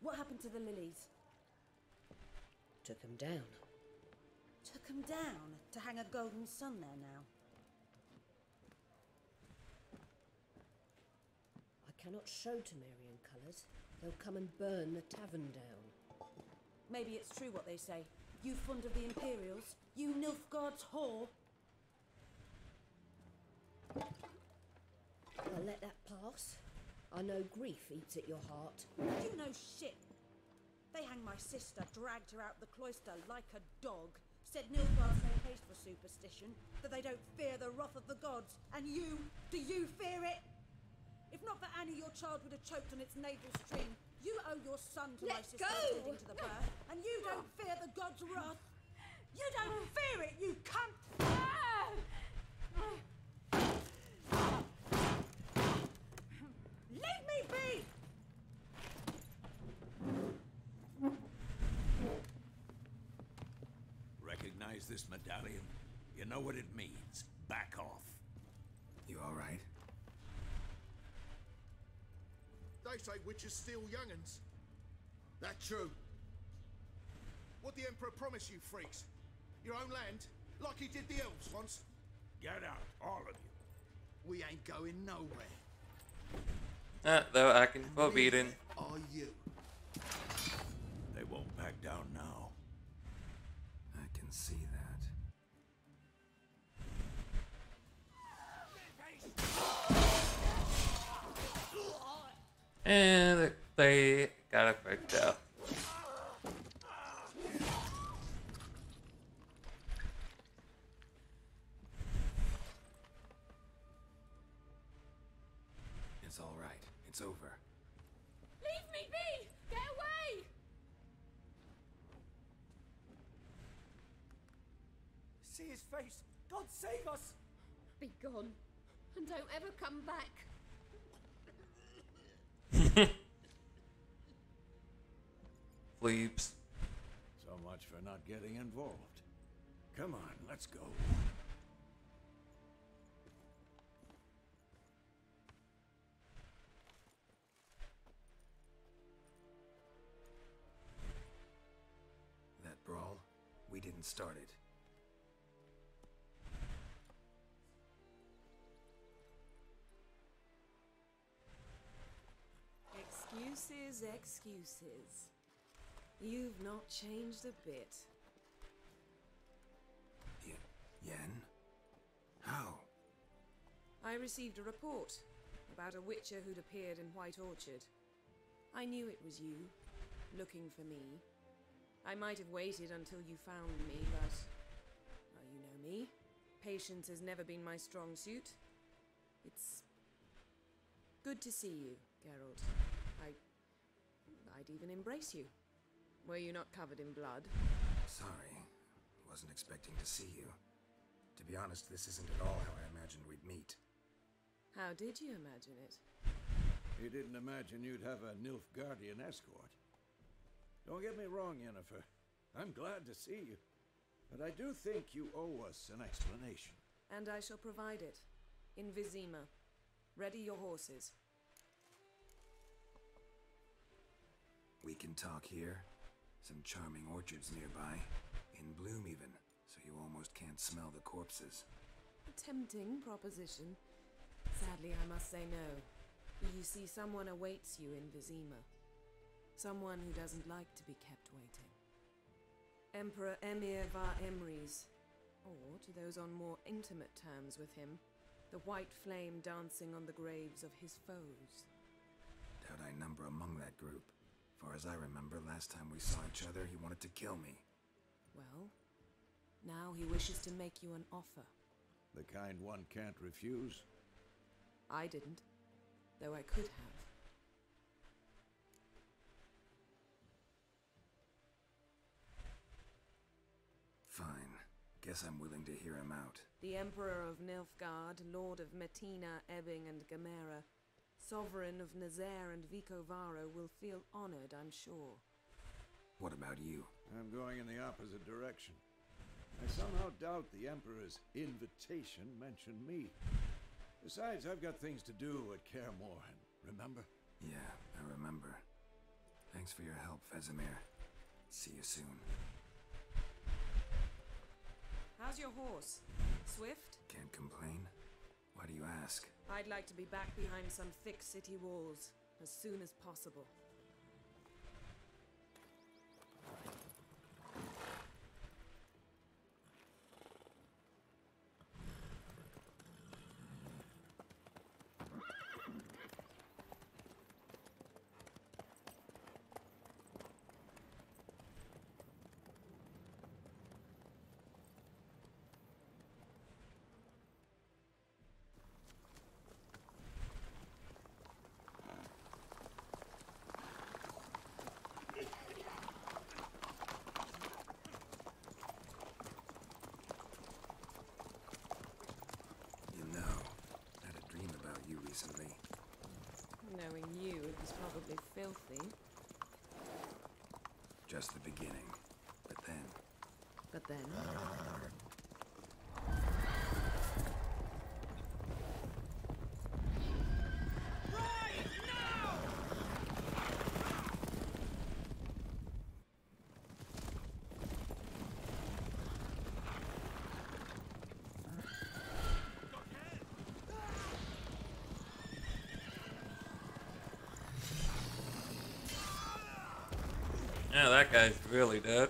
What happened to the lilies? Took them down. Took them down? To hang a golden sun there now? I cannot show Temerian colours. They'll come and burn the tavern down. Maybe it's true what they say. You fond of the Imperials? You Nilfgaard's whore? I'll let that pass. I know grief eats at your heart. You know shit! They hanged my sister, dragged her out the cloister like a dog. Said Nilfgaard's no place for superstition, that they don't fear the wrath of the gods. And you, do you fear it? If not for Annie, your child would have choked on its navel stream. You owe your son to Let my sister go. Leading to the birth, and you don't fear the gods' wrath. You don't fear it, you cunt! Ah! Leave me be! Recognize this medallion? You know what it means. Back off. You alright? They say witches steal young'uns. That true. What the Emperor promised you, freaks? Your own land? Like he did the elves once? Get out, all of you. We ain't going nowhere. Ah, they were acting forbidden. Are you? They won't back down now. I can see that. And they got it back down. It's all right. It's over. Leave me be! Get away! See his face! God save us! Be gone. And don't ever come back. Bleeps. So much for not getting involved. Come on, let's go. Brawl, we didn't start it. Excuses, excuses. You've not changed a bit. Y Yen? How? I received a report about a witcher who'd appeared in White Orchard. I knew it was you, looking for me. I might have waited until you found me, but... Well, you know me. Patience has never been my strong suit. It's... good to see you, Geralt. I... I'd even embrace you. Were you not covered in blood? Sorry. Wasn't expecting to see you. To be honest, this isn't at all how I imagined we'd meet. How did you imagine it? You didn't imagine you'd have a Nilfgaardian escort. Don't get me wrong, Yennefer. I'm glad to see you. But I do think you owe us an explanation. And I shall provide it. In Vizima. Ready your horses. We can talk here. Some charming orchards nearby. In bloom even, so you almost can't smell the corpses. A tempting proposition. Sadly, I must say no. You see, someone awaits you in Vizima. Someone who doesn't like to be kept waiting. Emperor Emir Var Emrys, or to those on more intimate terms with him, the white flame dancing on the graves of his foes. Doubt I number among that group. For as I remember, last time we saw each other, he wanted to kill me. Well, now he wishes to make you an offer. The kind one can't refuse. I didn't, though I could have. Guess I'm willing to hear him out. The Emperor of Nilfgaard, Lord of Metina, Ebbing and Gamera, Sovereign of Nazaire and Vicovaro will feel honored, I'm sure. What about you? I'm going in the opposite direction. I somehow doubt the Emperor's invitation mentioned me. Besides, I've got things to do at Kaer Morhen, remember? Yeah, I remember. Thanks for your help, Vesemir. See you soon. How's your horse? Swift? Can't complain. Why do you ask? I'd like to be back behind some thick city walls as soon as possible. Recently. Knowing you, it was probably filthy. Just the beginning. But then... But then... Yeah, that guy's really dead.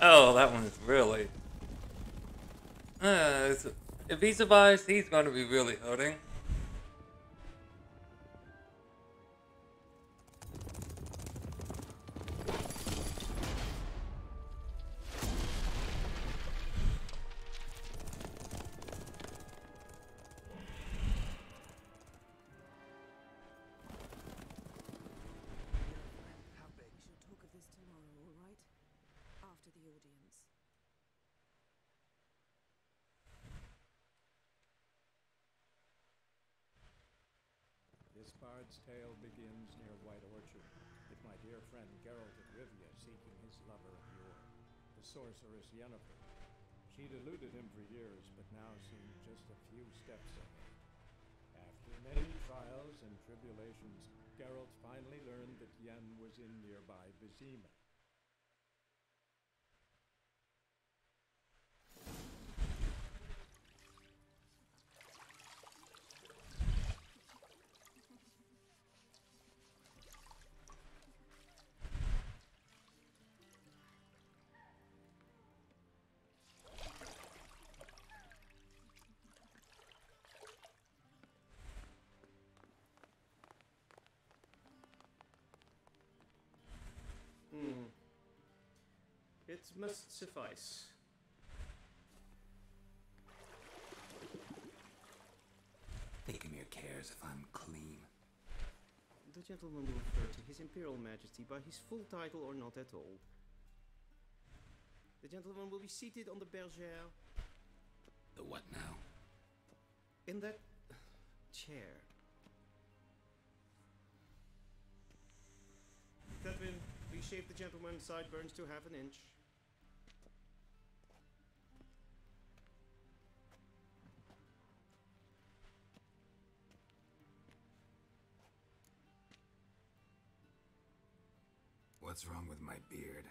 Oh, that one is really... Uh, if he survives, he's going to be really hurting. This bard's tale begins near White Orchard, with my dear friend Geralt of Rivia seeking his lover of yore, the sorceress Yennefer. She'd eluded him for years, but now seemed just a few steps ahead. After many trials and tribulations, Geralt finally learned that Yen was in nearby Vizima. Hmm. It must suffice. Vesemir cares if I'm clean. The gentleman will refer to His Imperial Majesty by his full title or not at all. The gentleman will be seated on the bergère. The what now? In that chair. Captain, please shave the gentleman's sideburns to half an inch. What's wrong with my beard?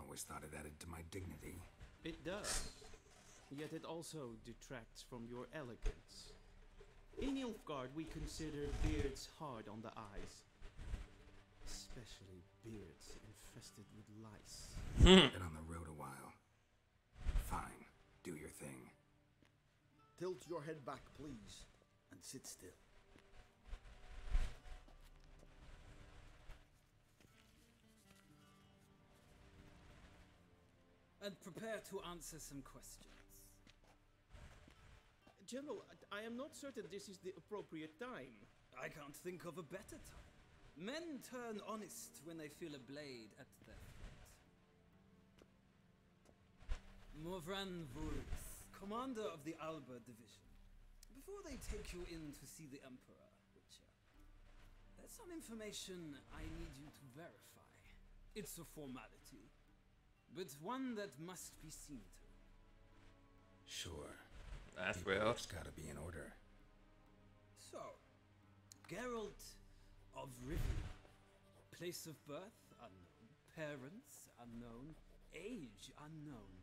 Always thought it added to my dignity. It does. Yet it also detracts from your elegance. In Nilfgaard, we consider beards hard on the eyes. Especially beards infested with lice. Been on the road a while. Fine, do your thing. Tilt your head back, please, and sit still. And prepare to answer some questions. General, I am not certain this is the appropriate time. I can't think of a better time. Men turn honest when they feel a blade at their feet. Movran Vulus, commander of the Alba division. Before they take you in to see the Emperor, Witcher, there's some information I need you to verify. It's a formality, but one that must be seen to. Sure. That's well. It's gotta be in order. So, Geralt of Rivia. Place of birth unknown, parents unknown, age unknown.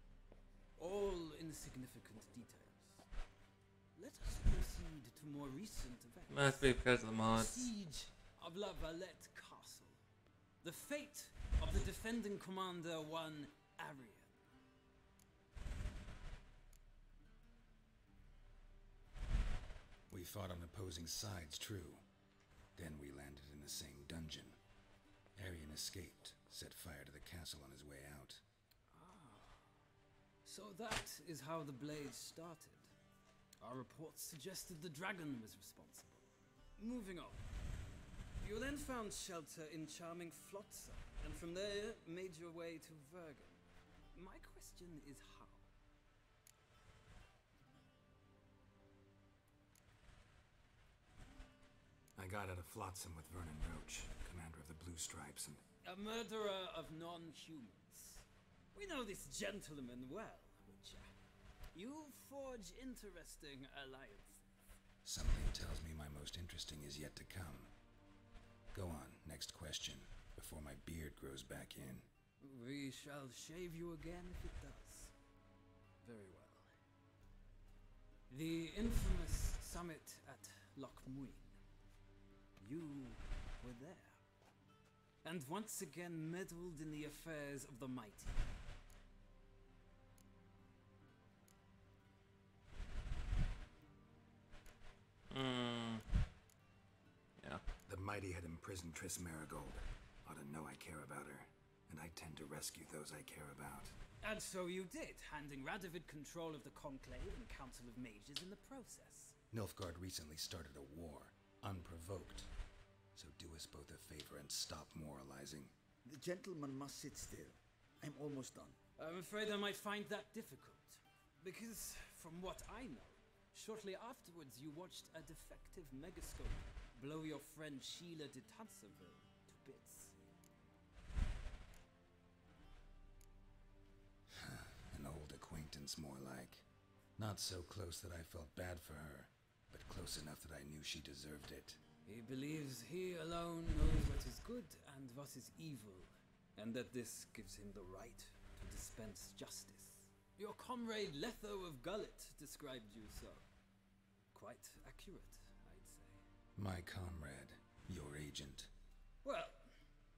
All insignificant details. Let us proceed to more recent events. Must be because of the mods. Siege of La Valette Castle. The fate of the defending commander, one Arian. We fought on opposing sides, true. Then we landed in the same dungeon. Arian escaped, set fire to the castle on his way out. Ah. So that is how the blade started. Our reports suggested the dragon was responsible. Moving on. You then found shelter in charming Flotsam, and from there made your way to Vergen. My question is how? I got out of Flotsam with Vernon Roach, commander of the Blue Stripes, and... a murderer of non-humans. We know this gentleman well, Witcher. You forge interesting alliances. Something tells me my most interesting is yet to come. Go on, next question, before my beard grows back in. We shall shave you again if it does. Very well. The infamous summit at Loch Muin. You were there. And once again meddled in the affairs of the mighty. Mm. Yeah. The mighty had imprisoned Triss Merigold. Ought to know I care about her, and I tend to rescue those I care about. And so you did, handing Radovid control of the Conclave and Council of Mages in the process. Nilfgaard recently started a war, unprovoked. So do us both a favor and stop moralizing. The gentleman must sit still. I'm almost done. I'm afraid I might find that difficult, because from what I know, shortly afterwards, you watched a defective megascope blow your friend Sheila de Tanserville to bits. An old acquaintance, more like. Not so close that I felt bad for her, but close enough that I knew she deserved it. He believes he alone knows what is good and what is evil, and that this gives him the right to dispense justice. Your comrade Letho of Gullet described you so. Quite accurate, I'd say. My comrade, your agent. Well,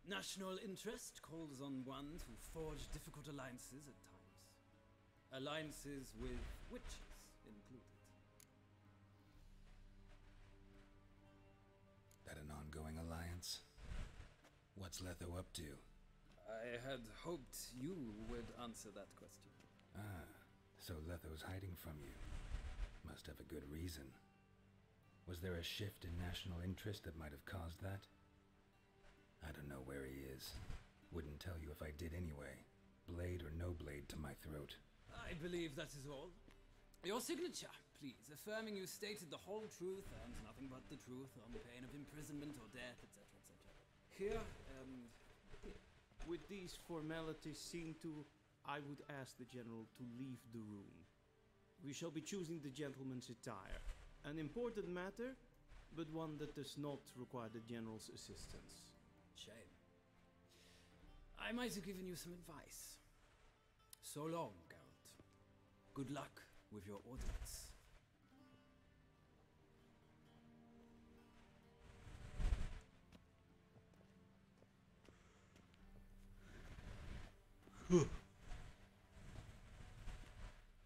national interest calls on one to forge difficult alliances at times. Alliances with witches included. That an ongoing alliance? What's Letho up to? I had hoped you would answer that question. Ah, so Letho's hiding from you. Must have a good reason. Was there a shift in national interest that might have caused that? I don't know where he is. Wouldn't tell you if I did anyway. Blade or no blade to my throat. I believe that is all. Your signature, please, affirming you stated the whole truth and nothing but the truth on pain of imprisonment or death, et cetera, et cetera. Here, um... with these formalities seem to... I would ask the general to leave the room. We shall be choosing the gentleman's attire. An important matter, but one that does not require the general's assistance. Shame. I might have given you some advice. So long, Geralt. Good luck with your audience.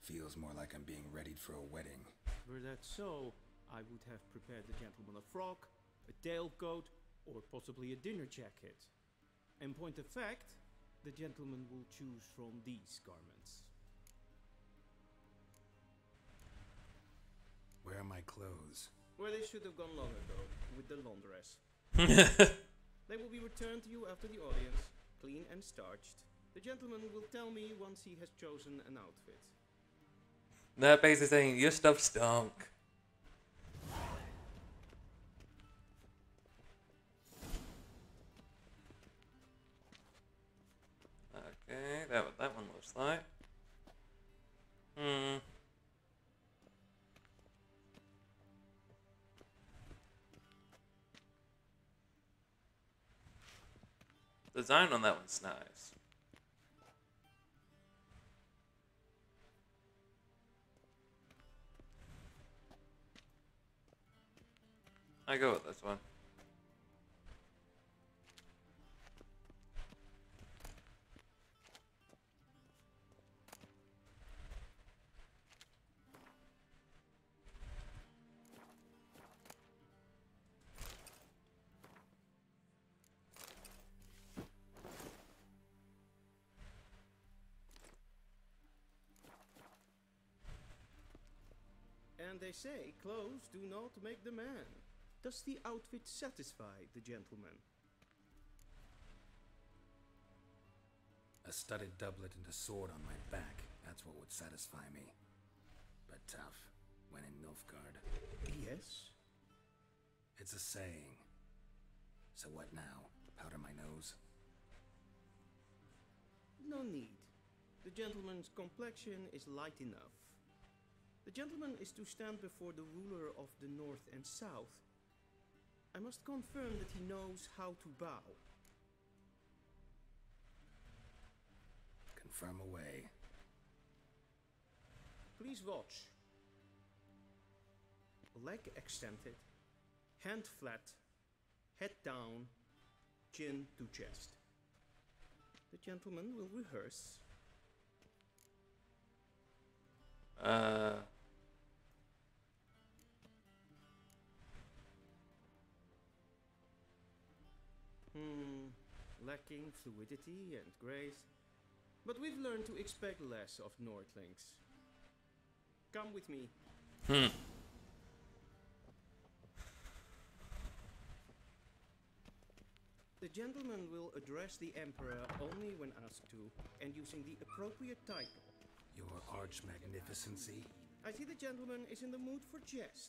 Feels more like I'm being readied for a wedding. Were that so, I would have prepared the gentleman a frock, a tailcoat, or possibly a dinner jacket. In point of fact, the gentleman will choose from these garments. Where are my clothes? Where they should have gone long ago, with the laundress. They will be returned to you after the audience, clean and starched. The gentleman will tell me once he has chosen an outfit. No, basically saying, your stuff stunk. Okay, that what that one looks like. Hmm. Design on that one's nice. I go with this one. And they say, clothes do not make the man. Does the outfit satisfy the gentleman? A studded doublet and a sword on my back. That's what would satisfy me. But tough, when in Nilfgaard. Yes? It's a saying. So what now? Powder my nose? No need. The gentleman's complexion is light enough. The gentleman is to stand before the ruler of the north and south. I must confirm that he knows how to bow. Confirm away. Please watch. Leg extended, hand flat, head down, chin to chest. The gentleman will rehearse. Uh... Hmm, lacking fluidity and grace, but we've learned to expect less of Nordlings. Come with me. Hmm. The gentleman will address the Emperor only when asked to, and using the appropriate title. Your arch-magnificency? I see the gentleman is in the mood for jests.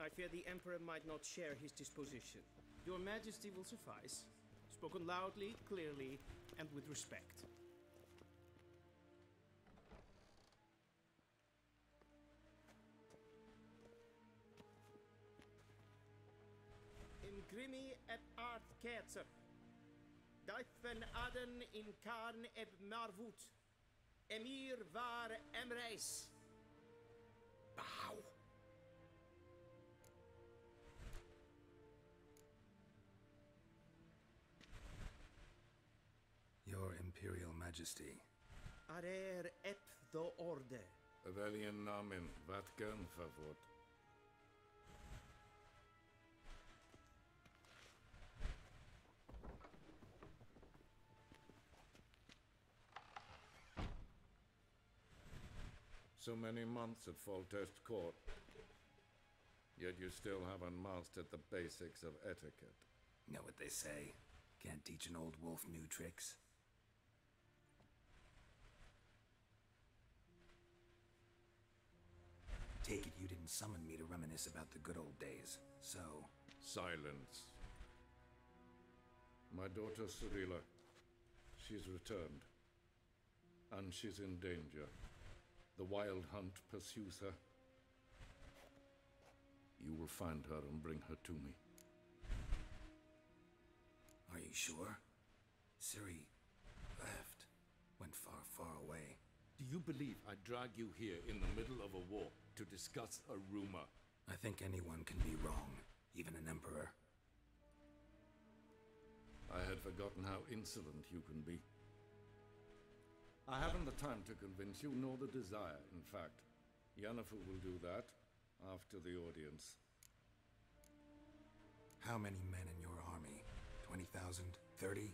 I fear the Emperor might not share his disposition. Your Majesty will suffice. Spoken loudly, clearly, and with respect. Ingrimi et art ketzer. Daifen aden in karn eb marvut. Emir var emreis. Bow. Your Imperial Majesty. Arer ep the order. Avelian namen vatkan favort. So many months at Foltest Court, yet you still haven't mastered the basics of etiquette. Know what they say? Can't teach an old wolf new tricks. Take it you didn't summon me to reminisce about the good old days, so... Silence. My daughter Cirilla, she's returned, and she's in danger. The Wild Hunt pursues her. You will find her and bring her to me. Are you sure? Ciri left, went far, far away. Do you believe I drag you here in the middle of a war to discuss a rumor? I think anyone can be wrong, even an emperor. I had forgotten how insolent you can be. I haven't the time to convince you, nor the desire, in fact. Yennefer will do that after the audience. How many men in your army? twenty thousand? thirty?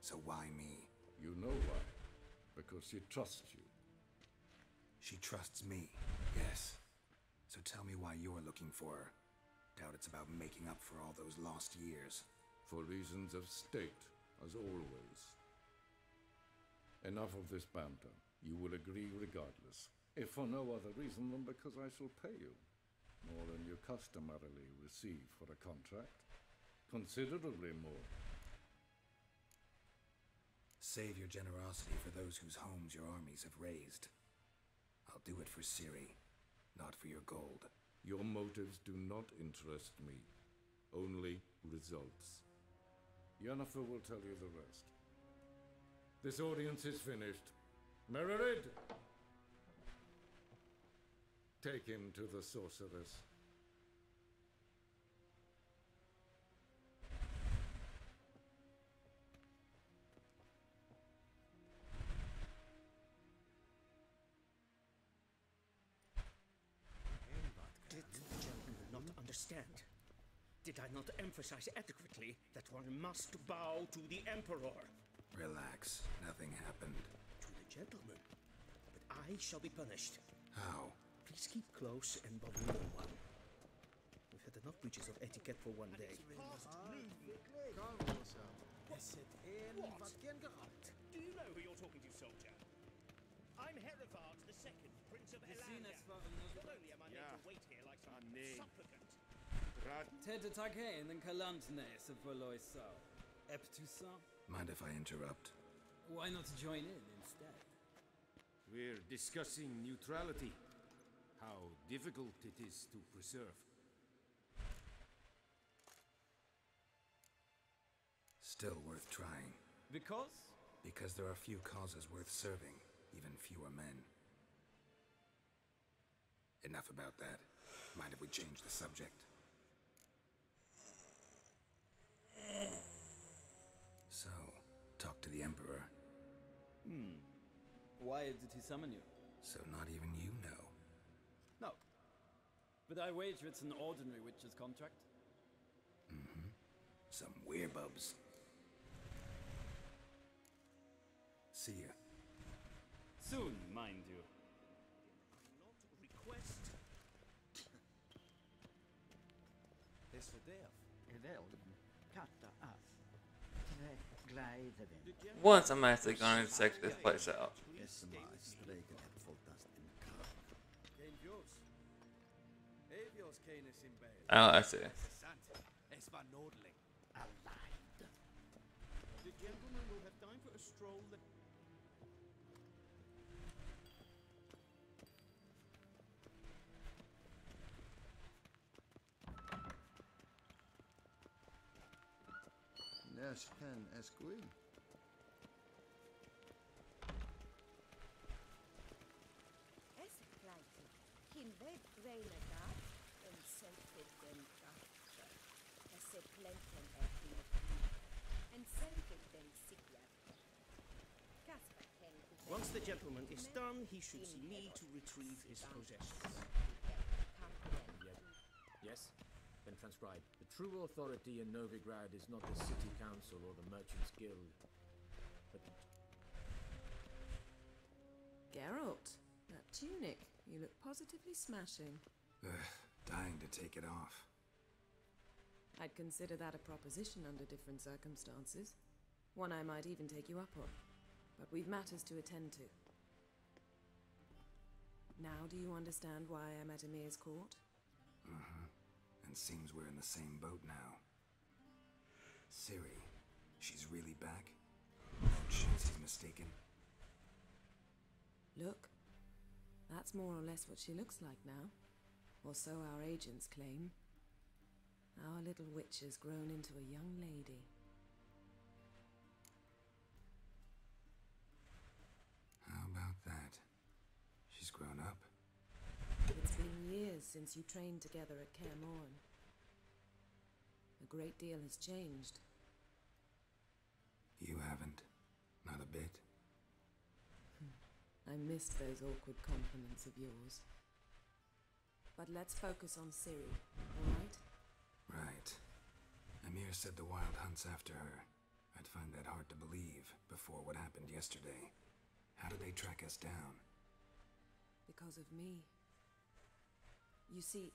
So why me? You know why. Because she trusts you. She trusts me, yes. So tell me why you're looking for her. Doubt it's about making up for all those lost years. For reasons of state, as always. Enough of this banter. You will agree regardless, if for no other reason than because I shall pay you more than you customarily receive for a contract. Considerably more. Save your generosity for those whose homes your armies have razed. I'll do it for Ciri, not for your gold. Your motives do not interest me, only results. Yennefer will tell you the rest. This audience is finished. Mererid! Take him to the sorceress. Understand. Did I not emphasize adequately that one must bow to the Emperor? Relax. Nothing happened. To the gentleman. But I shall be punished. How? Please keep close and bother no one. We've had enough breaches of etiquette for one day. What? Do you know who you're talking to, soldier? I'm Herivard the Second, Prince of Elandia. Not only am I yeah. made to wait here like some supplicant. Mind if I interrupt? Why not join in instead? We're discussing neutrality. How difficult it is to preserve. Still worth trying. Because? Because there are few causes worth serving. Even fewer men. Enough about that. Mind if we change the subject? So, talk to the Emperor. Hmm. Why did he summon you? So not even you know. No. But I wager it's an ordinary witch's contract. Mm-hmm. Some weird-bubs. See ya. Soon, mind you. Not request. This Once I'm actually going to check this place out. Oh, I see. The gentleman will have time for a stroll. Yes, can ask Gwyn. Once the gentleman is done, he should see me to retrieve his possessions. Yes. Been transcribed. The true authority in Novigrad is not the city council or the merchants guild. But Geralt, that tunic, you look positively smashing. Ugh, dying to take it off. I'd consider that a proposition under different circumstances. One I might even take you up on. But we've matters to attend to. Now do you understand why I'm at Emir's court? Mm-hmm. And seems we're in the same boat now. Ciri, she's really back? She's mistaken. Look, that's more or less what she looks like now. Or so our agents claim. Our little witch has grown into a young lady. How about that? She's grown up? It's been years since you trained together at Kaer Morhen. A great deal has changed. You haven't? Not a bit? I missed those awkward compliments of yours. But let's focus on Ciri, alright? Right. Emir said the Wild Hunt's after her. I'd find that hard to believe before what happened yesterday. How did they track us down? Because of me. You see,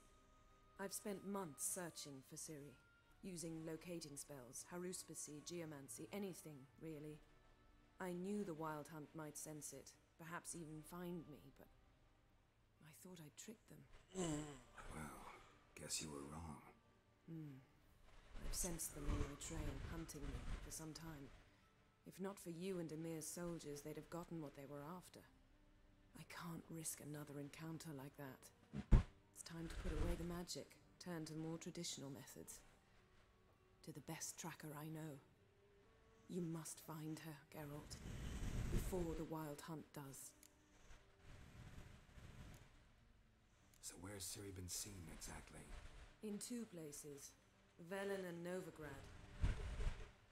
I've spent months searching for Ciri, using locating spells, haruspicy, geomancy, anything, really. I knew the Wild Hunt might sense it, perhaps even find me, but I thought I'd tricked them. Well, guess you were wrong. Hmm. I've sensed them on my trail, hunting me for some time. If not for you and Emir's soldiers, they'd have gotten what they were after. I can't risk another encounter like that. It's time to put away the magic, turn to more traditional methods. To the best tracker I know. You must find her, Geralt, before the Wild Hunt does. So where's Ciri been seen, exactly? In two places. Velen and Novigrad.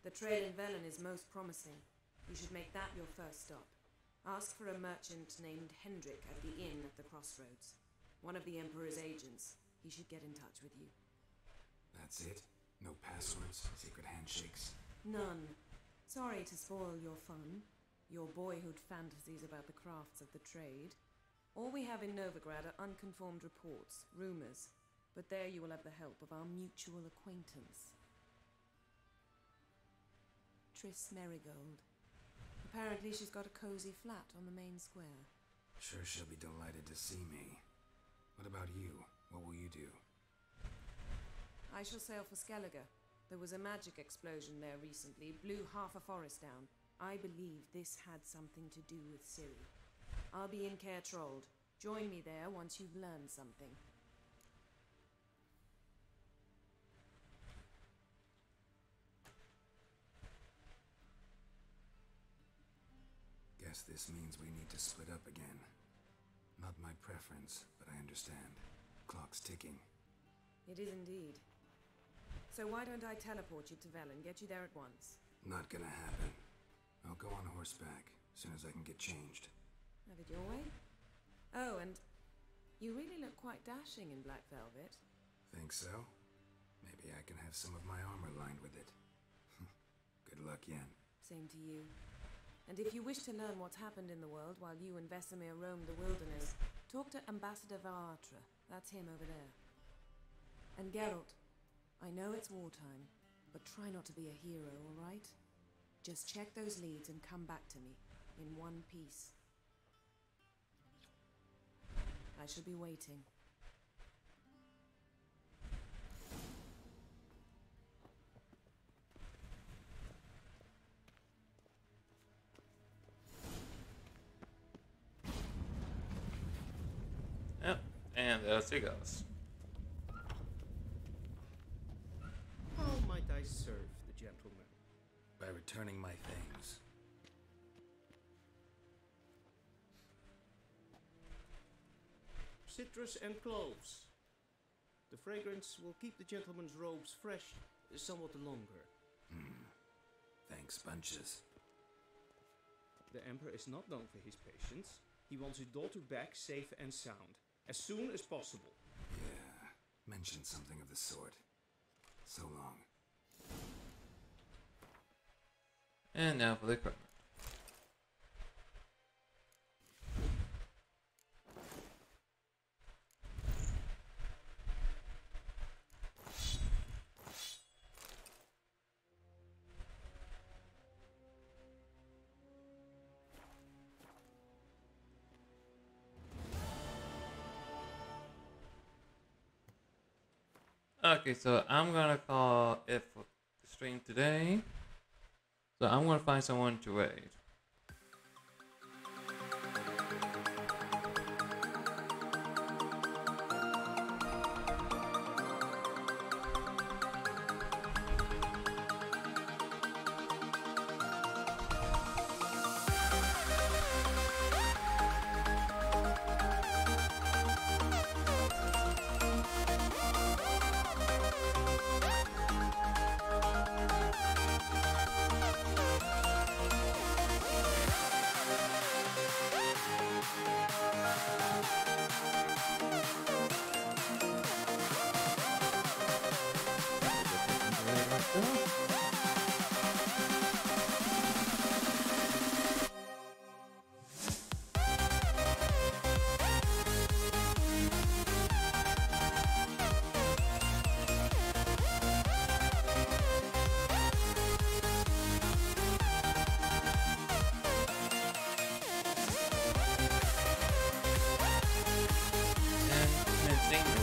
The trail in Velen is most promising. You should make that your first stop. Ask for a merchant named Hendrik at the inn at the crossroads. One of the Emperor's agents. He should get in touch with you. That's it? No passwords, secret handshakes? None. Sorry to spoil your fun, your boyhood fantasies about the crafts of the trade. All we have in Novigrad are unconfirmed reports, rumors, but there you will have the help of our mutual acquaintance. Triss Merigold. Apparently she's got a cozy flat on the main square. Sure she'll be delighted to see me. What about you? What will you do? I shall sail for Skellige. There was a magic explosion there recently, blew half a forest down. I believe this had something to do with Ciri. I'll be in Kaer Trold. Join me there once you've learned something. Guess this means we need to split up again. Not my preference, but I understand. Clock's ticking. It is indeed. So why don't I teleport you to Velen, get you there at once? Not gonna happen. I'll go on horseback, as soon as I can get changed. Have it your way? Oh, and you really look quite dashing in black velvet. Think so? Maybe I can have some of my armor lined with it. Good luck, Yen. Same to you. And if you wish to learn what's happened in the world while you and Vesemir roam the wilderness, talk to Ambassador Varatra. That's him over there. And Geralt, I know it's wartime, but try not to be a hero, all right? Just check those leads and come back to me, in one piece. I shall be waiting. Yep, and there she goes. How might I serve the gentleman? By returning my things. Citrus and cloves. The fragrance will keep the gentleman's robes fresh somewhat longer. Hmm. Thanks, bunches. The Emperor is not known for his patience. He wants his daughter back safe and sound, as soon as possible. Yeah, mentioned something of the sort. So long. And now for the equipment. Okay, so I'm gonna call it for the stream today. So I'm gonna find someone to raid.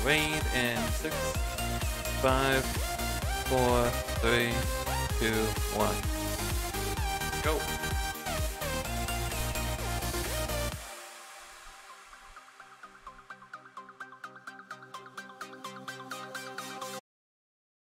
raid in six, five, four, three, two, one. Go!